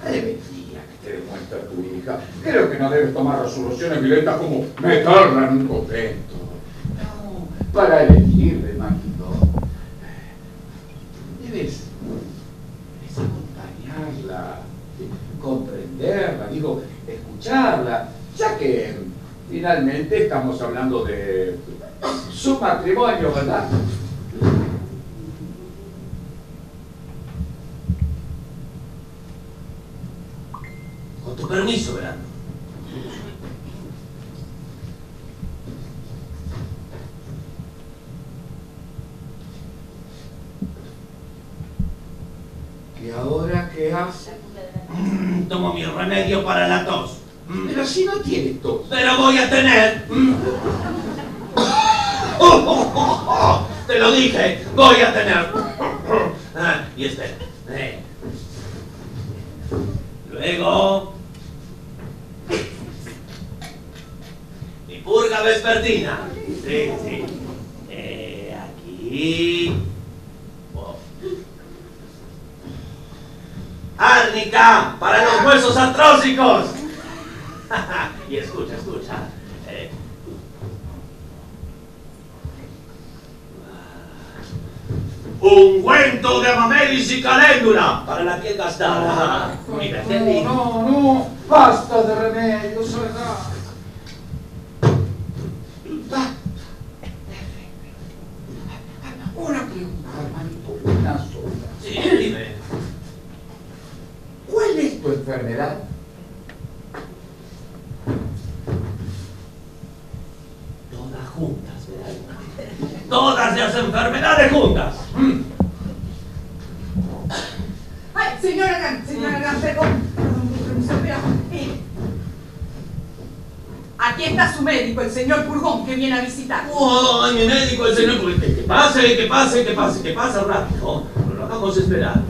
rebeldía que te demuestra tu hija, creo que no debes tomar resoluciones violentas como meterla en un convento. No, para elegir, hermanito, debes comprenderla, digo, escucharla, ya que finalmente estamos hablando de su matrimonio, ¿verdad? Con tu permiso, Verano. ¿Y ahora qué hace? Tomo mi remedio para la tos. Pero si no tienes tos. Pero voy a tener. Te lo dije, voy a tener. Y este. Luego. Mi purga vespertina. Sí, sí. Aquí. Árnica para los huesos artrósicos. Y escucha, escucha. Ungüento de amamelis y caléndula para la piel gastada. No, basta de remedios, ¿verdad? Una pregunta, hermanito, una sola. Sí, dime. ¿Cuál es tu enfermedad? Todas juntas, ¿verdad? Todas las enfermedades juntas. Ay, señora Gan, perdón, aquí está su médico, el señor Purgón, que viene a visitar. Oh, mi médico, el señor Purgón. Que pase rápido. No lo hagamos esperar.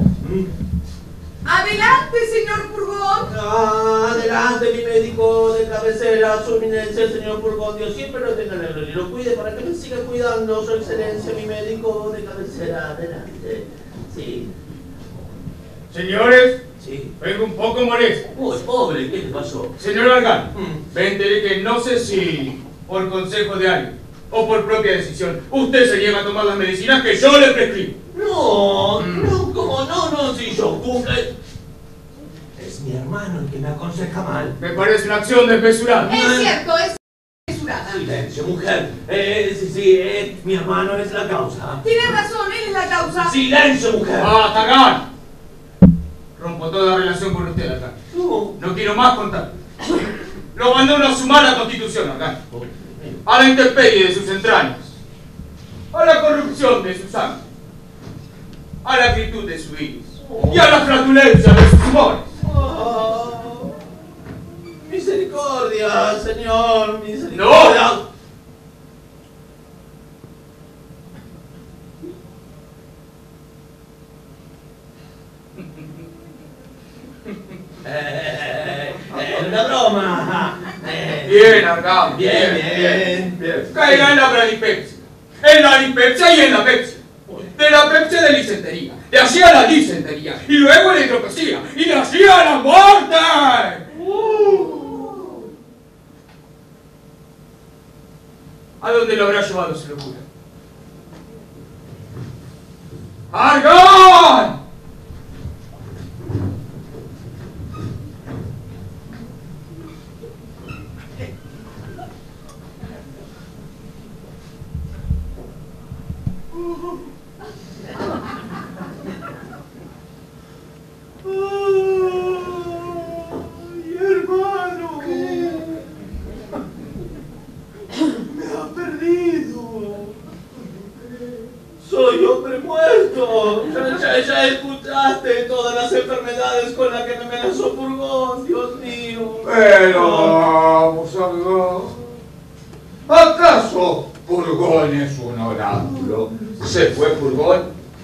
Adelante, señor Purgón. Purgón. Adelante, mi médico de cabecera, su eminencia, el señor Purgón. Dios siempre lo tenga alegre y lo cuide para que me siga cuidando, su excelencia, mi médico de cabecera. Adelante. Sí. Señores, sí. Vengo un poco molesto. Uy, pobre, ¿qué te pasó? Señor Vargas, me enteré que no sé si por consejo de alguien o por propia decisión, usted se lleva a tomar las medicinas que yo le prescribo. No, no, ¿cómo no? No, si yo cumple. Es mi hermano el que me aconseja mal. Me parece una acción desmesurada. Es cierto, es desmesurada. Silencio, mujer. Mi hermano es la causa. Tiene razón, él es la causa. Silencio, mujer. ¡Basta, acá! Rompo toda relación con usted, acá. No quiero más contar. Lo abandono a su mala constitución, acá. A la intemperie de sus entrañas, a la corrupción de su sangre, a la actitud de su iris y a la flatulencia de sus humores. Oh, misericordia, señor, misericordia. ¡No! Una broma. Bien, Argao, bien. Caiga en la bradipepsia. En la dispepsia y en la pepsia. De la pepsia de lisentería. De allí a la disentería. Y luego la hidropesía. Y de allí a la muerte. ¿A dónde lo habrá llevado su locura? ¡Argao! ¡Ay, hermano! ¿Qué? ¡Me ha perdido! ¡Soy hombre muerto! Ya escuchaste todas las enfermedades con las que me amenazó Purgón, Dios mío. Pero vamos, amigo. ¿Acaso Purgón es un oráculo? Se fue Purgón,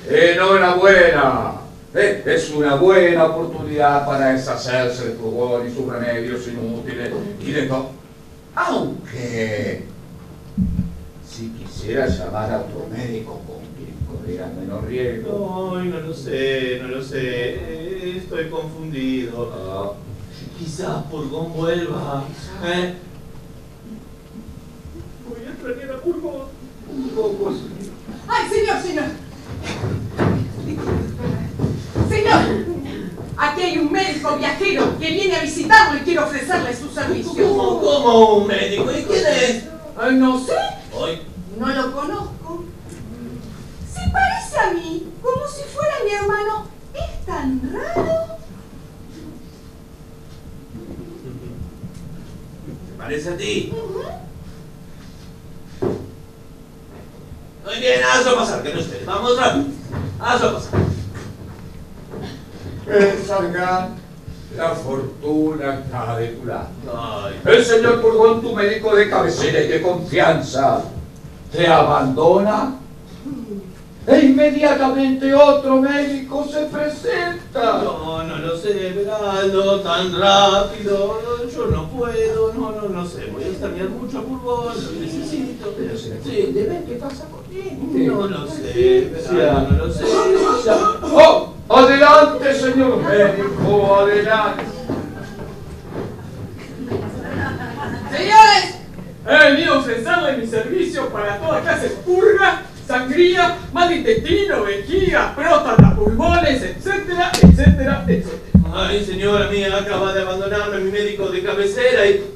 enhorabuena, es una buena oportunidad para deshacerse de Purgón y sus remedios inútiles y de todo. Aunque, si quisiera llamar a otro médico con quien corriera menos riesgo. Ay, no lo sé, estoy confundido. Quizás Purgón vuelva. Voy a extrañar a Purgón un poco. ¡Ay, señor! Aquí hay un médico viajero que viene a visitarlo y quiere ofrecerle su servicio. ¿Cómo un médico? ¿Y quién es? Ay, no sé. Ay. No lo conozco. Se parece a mí, como si fuera mi hermano. Es tan raro. ¿Te parece a ti? Muy bien, hazlo pasar, que no esté. Vamos rápido. Hazlo pasar. Salga, la fortuna está de tu lado. El señor Purgón, tu médico de cabecera y de confianza, te abandona e inmediatamente otro médico se presenta. No lo sé, Veraldo, tan rápido. Yo no puedo, no sé. Voy a extrañar mucho a Purgón, lo necesito. Pero se sí, de ver qué pasa con él. No lo sé, Veraldo, no lo sé. ¡Oh! ¡Adelante, señor médico! ¡Adelante! ¡Señores! He venido a ofrecerle mis servicios para toda clase de purgas, sangría, mal intestino, vejiga, próstata, pulmones, etcétera, etcétera, etcétera. Ay, señora mía, acaba de abandonarme mi médico de cabecera y...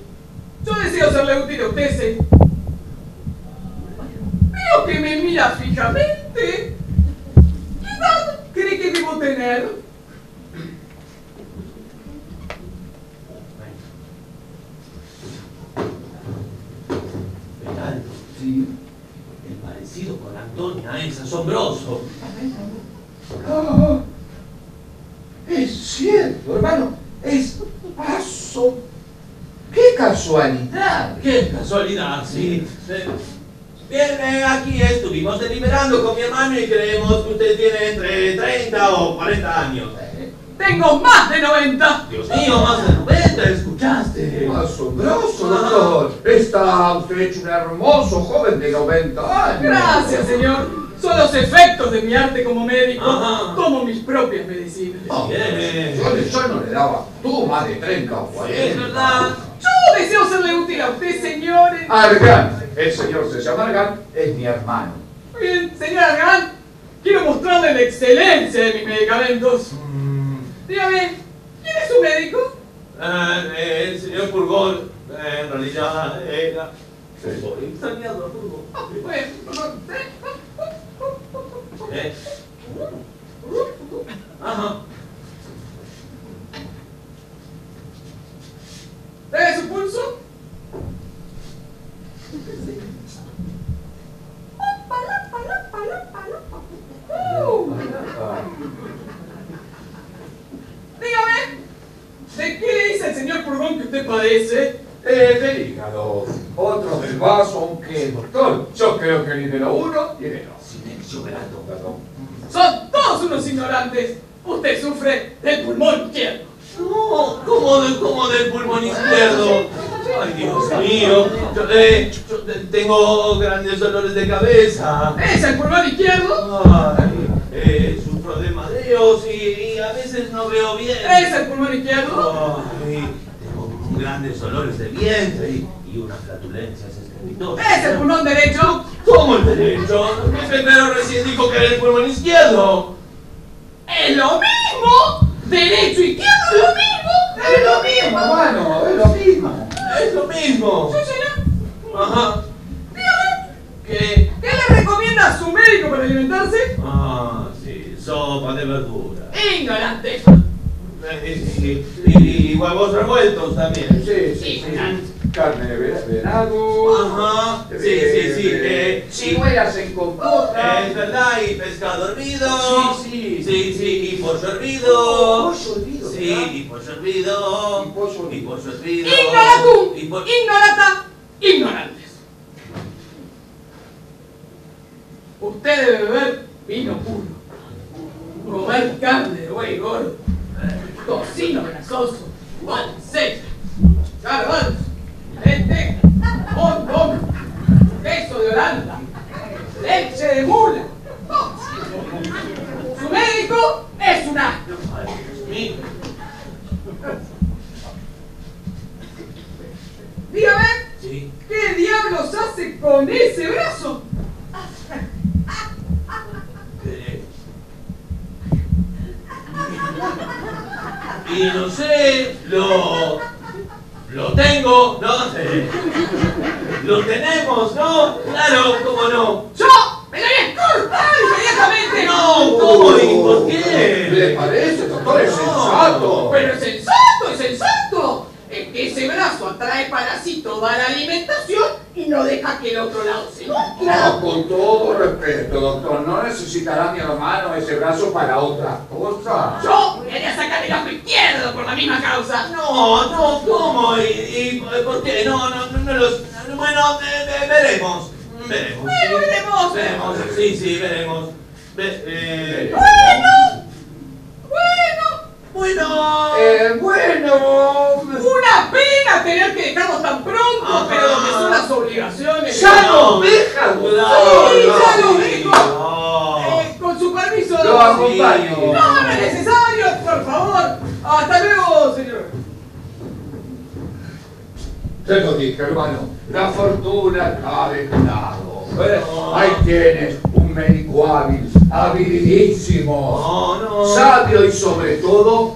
yo deseo serle útil a usted, ¿sí? Veo que me mira fijamente. ¿Qué edad cree que debo tener? Veraldo, sí. Parecido con Antonia, es asombroso. Oh, es cierto, hermano, es aso. ¡Qué casualidad! ¡Qué casualidad, sí! Bien, aquí estuvimos deliberando con mi hermano y creemos que usted tiene entre 30 o 40 años. ¡Tengo más de 90! ¡Dios mío, más de 90! ¿Escuchaste? ¡Asombroso, doctor! Está usted hecho un hermoso joven de 90 años. Gracias, señor. Son los efectos de mi arte como médico, como mis propias medicinas. Oh, yo no le daba tú más de 30 o 40. Es verdad. Yo deseo serle útil a usted, señor. Argan. El señor se llama Argan, es mi hermano. Muy bien, señor Argan. Quiero mostrarle la excelencia de mis medicamentos. Dígame, ¿quién es su médico? El señor Purgón, en realidad era... Soy extrañado, Purgón. Bueno, Purgón, Ajá. ¿Tiene su pulso? Dígame, ¿de qué dice el señor Purgón que usted padece? Del hígado, otro del vaso, aunque doctor, yo creo que ni de lo uno ni de lo otro. Verando, perdón. Son todos unos ignorantes. Usted sufre del pulmón izquierdo. No, ¿cómo del pulmón izquierdo? Ay, Dios mío. Yo tengo grandes dolores de cabeza. ¿Es el pulmón izquierdo? Ay, sufro de mareos y a veces no veo bien. ¿Es el pulmón izquierdo? Ay, tengo grandes dolores de vientre y unas flatulencias. No. ¿Es el pulmón derecho? ¿Cómo el derecho? El primero recién dijo que era el pulmón izquierdo. ¡Es lo mismo! ¡Derecho, izquierdo, es lo mismo! ¡Es lo mismo, hermano! ¡Es lo mismo! ¡Es lo mismo! ¿Sí, señor? Ajá. Dígame. ¿Qué le recomienda a su médico para alimentarse? Ah, sí, sopa de verdura. ¡Ignorante! Y huevos revueltos también. Sí, sí, sí. Carne de verano. Ajá. Sí. Chimuelas en compota. Es verdad, y pescado hervido. Sí. Y pollo hervido. Pollo hervido. Sí, y pollo hervido. Y pollo hervido. Ignoratum. Ignorata. Ignorantes. Usted debe beber vino puro. Comer carne de buey gordo. Tocino grasoso. Panceta. Garbanzo. Lenteja, mondongo, queso de Holanda, leche de mula. Su médico es un asno. Dígame, ¿qué diablos hace con ese brazo? Y no sé, lo tengo, no sé. Lo tenemos, ¿no? Claro, ¿cómo no? ¡Yo me doy culpa inmediatamente! ¡No! ¿Cómo y por qué? ¿Le parece, doctor? ¡Es sensato! ¡Pero es sensato, es sensato! Es que ese brazo atrae para sí toda la alimentación y no deja que el otro lado se nutra. No, con todo respeto, doctor, no necesitará mi hermano ese brazo para otra cosa. Yo me voy a sacar el ojo izquierdo por la misma causa. No, ¿cómo? ¿Y por qué? No los... Bueno, veremos. Veremos. Bueno, sí. Veremos. Veremos, sí, veremos. Bueno. Una pena tener que dejarnos tan pronto, pero lo que son las obligaciones. ¡Ya nos dejan! ¡Sí, ya nos dejo! Con su permiso. Lo acompaño. No, no es necesario, por favor. Hasta luego, señor. Te lo dije, hermano. La fortuna está de tu lado. Ahí tienes un médico hábil. Habilísimo, sabio y sobre todo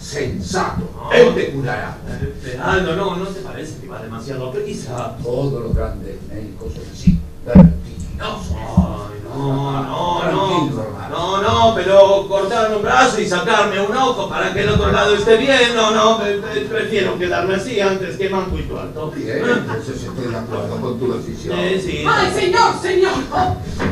sensato. Él te curará. Veraldo, no se parece que va demasiado prisa. Todos los grandes médicos son así, vertiginosos. No, pero cortarme un brazo y sacarme un ojo para que el otro lado esté bien. Prefiero quedarme así antes que manco y tu alto. Bien, entonces estoy de acuerdo con tu decisión. Sí. ¡Ay, señor!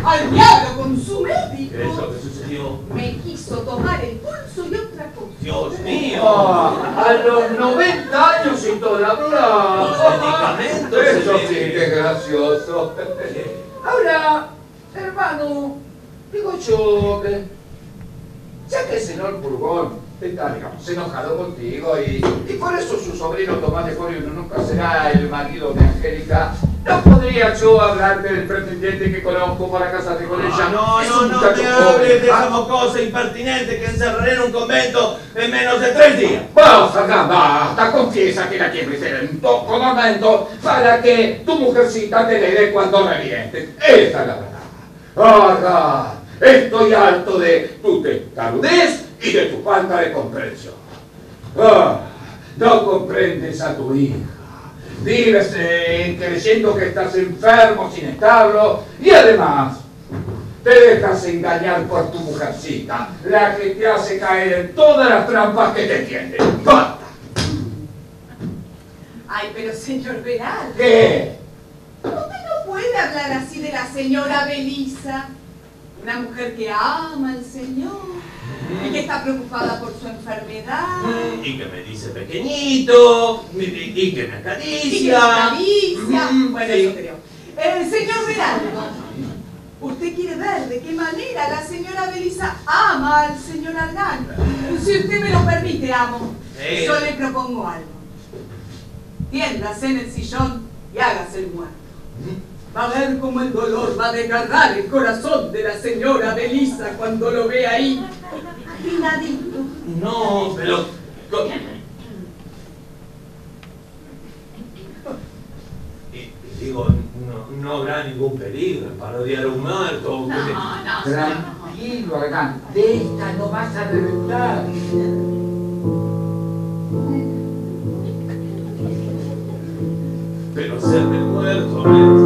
¡Al diablo con su médico! ¿Eso qué sucedió? Me quiso tomar el pulso y otra cosa. ¡Dios mío! ¡A los 90 años y todavía! ¡Los medicamentos! ¡Eso sí que es gracioso! Ahora, hermano... Digo yo, ya que el señor Purgón está, digamos, enojado contigo y por eso su sobrino Tomás de Diafoirus nunca será el marido de Angélica. No podría yo hablarte del pretendiente que conozco para casa de con ella. No te hables de esa mocosa impertinente que encerraré en un convento en menos de 3 días. Vamos acá, basta, confiesa que la quieres meter en un convento para que tu mujercita te le dé cuando revientes. Esa es la verdad. Ahora, estoy harto de tu testarudez y de tu falta de comprensión. Ah, no comprendes a tu hija. Vives creyendo que estás enfermo, sin establo, y además te dejas engañar por tu mujercita, la que te hace caer en todas las trampas que te tienden. ¡Basta! Ay, pero señor Veraldo. ¿Qué? ¿Usted no puede hablar así de la señora Belisa? Una mujer que ama al Señor y que está preocupada por su enfermedad. Y que me dice pequeñito, y que me acaricia. Y que me acaricia. Bueno, sí, yo creo. Señor Veraldo, usted quiere ver de qué manera la señora Belisa ama al señor Argan. Si usted me lo permite, amo, yo le propongo algo. Tiéndase en el sillón y hágase el muerto. Va a ver cómo el dolor va a desgarrar el corazón de la señora Belisa cuando lo ve ahí. Afinadito. No, pero... Digo, no habrá ningún peligro en parodiar a un muerto. No, no. Tranquilo, Argan. De esta no vas a reventar. Pero hacerme muerto, ¿ves?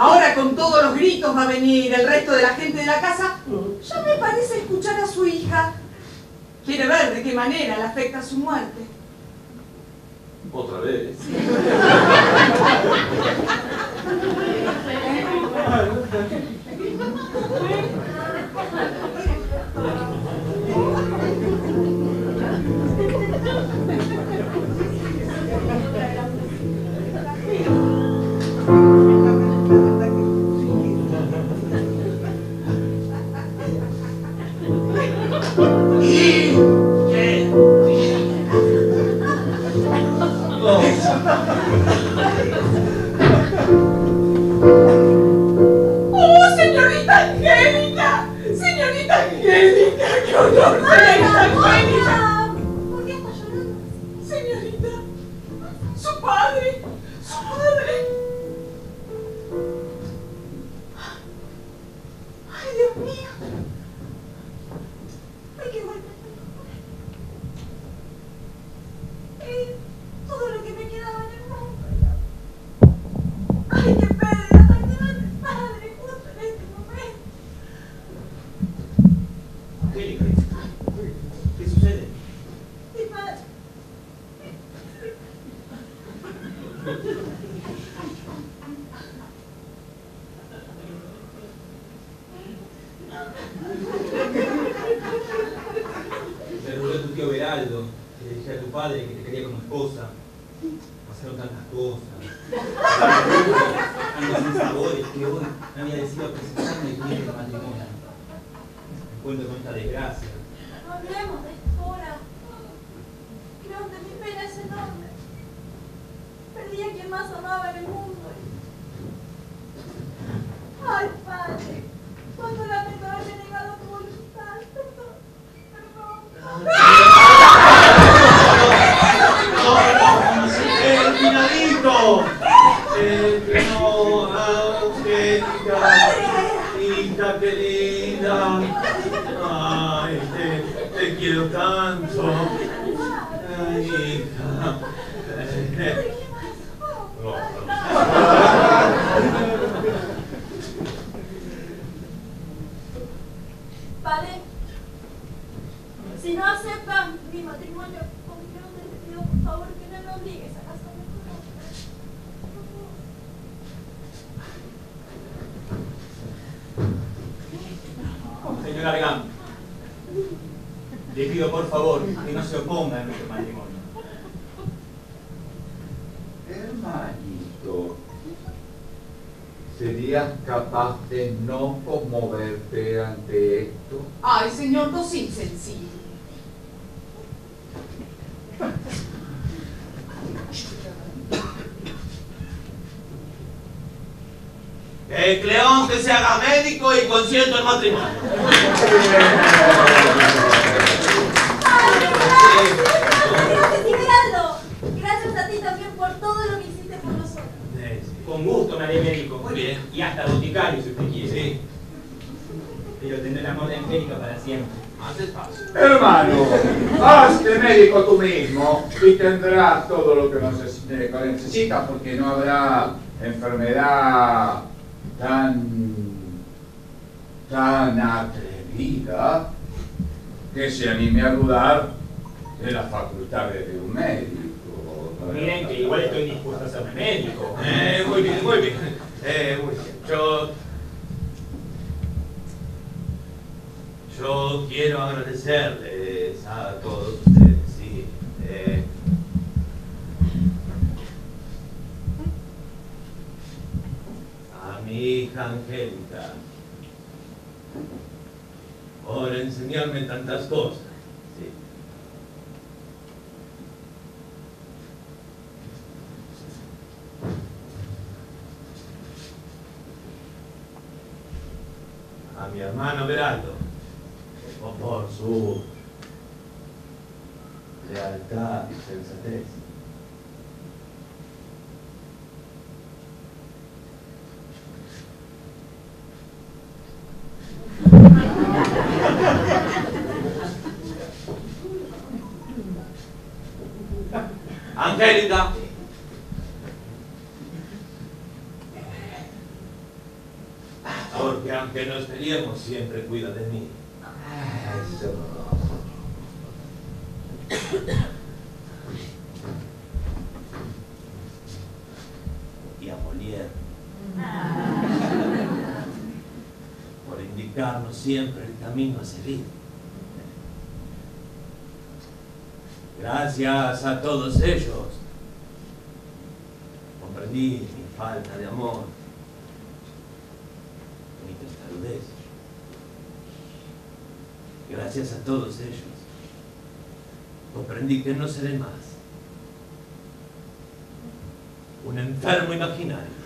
Ahora con todos los gritos va a venir el resto de la gente de la casa. Ya me parece escuchar a su hija. Quiere ver de qué manera le afecta su muerte. ¿Otra vez? Sí. Te rogó tu tío Beraldo que le dijera a tu padre que te quería como esposa. Pasaron tantas cosas. Tantos sinsabores que hoy me había decidido presentarme y unirme al matrimonio. Me encuentro con esta desgracia. No hablemos de esto ahora. Creo que mi pena es enorme. Perdí a quien más amaba en el mundo. Ay, padre. Cuánto lamento haberme negado a tu voluntad. Perdón. Perdón. ¡No! ¡No! ¡Angélica! ¡Qué linda! ¡Ay, te quiero tanto! ¡Ay, hija! Padre, si no aceptan mi matrimonio con Cleón, te pido por favor que no me obligues a casarme con vos. Señora Vegán, le pido por favor que no se oponga a nuestro matrimonio. Hermanito, ¿serías capaz de no conmoverte ante esto? Ay, señor, no soy insensible. El Cleón que se haga médico y consiento el matrimonio. Con gusto me haré médico. Muy bien. Y hasta boticario si usted quiere. Sí. Pero tendré el amor de Angélica para siempre. Más espacio. Hermano, hazte médico tú mismo y tendrás todo lo que necesitas, porque no habrá enfermedad tan atrevida que se anime a dudar de las facultades de un médico. Miren que igual estoy dispuesto a ser médico. Muy bien, muy bien. Yo quiero agradecerles a todos ustedes, sí. A mi hija Angélica por enseñarme tantas cosas. A mi hermano Verando, por su lealtad y sensatez. Angélica, aunque nos peleemos, siempre cuida de mí. Eso. Y a Molière por indicarnos siempre el camino a seguir. Gracias a todos ellos comprendí mi falta de amor, mi testarudez. Gracias a todos ellos comprendí que no seré más un enfermo imaginario.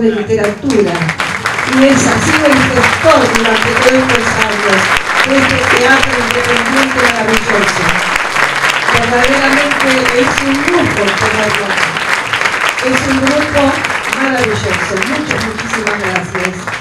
De literatura y es así el gestor durante todos los años de este teatro independiente maravilloso. Verdaderamente es un grupo, es un grupo maravilloso. Muchas, muchísimas gracias.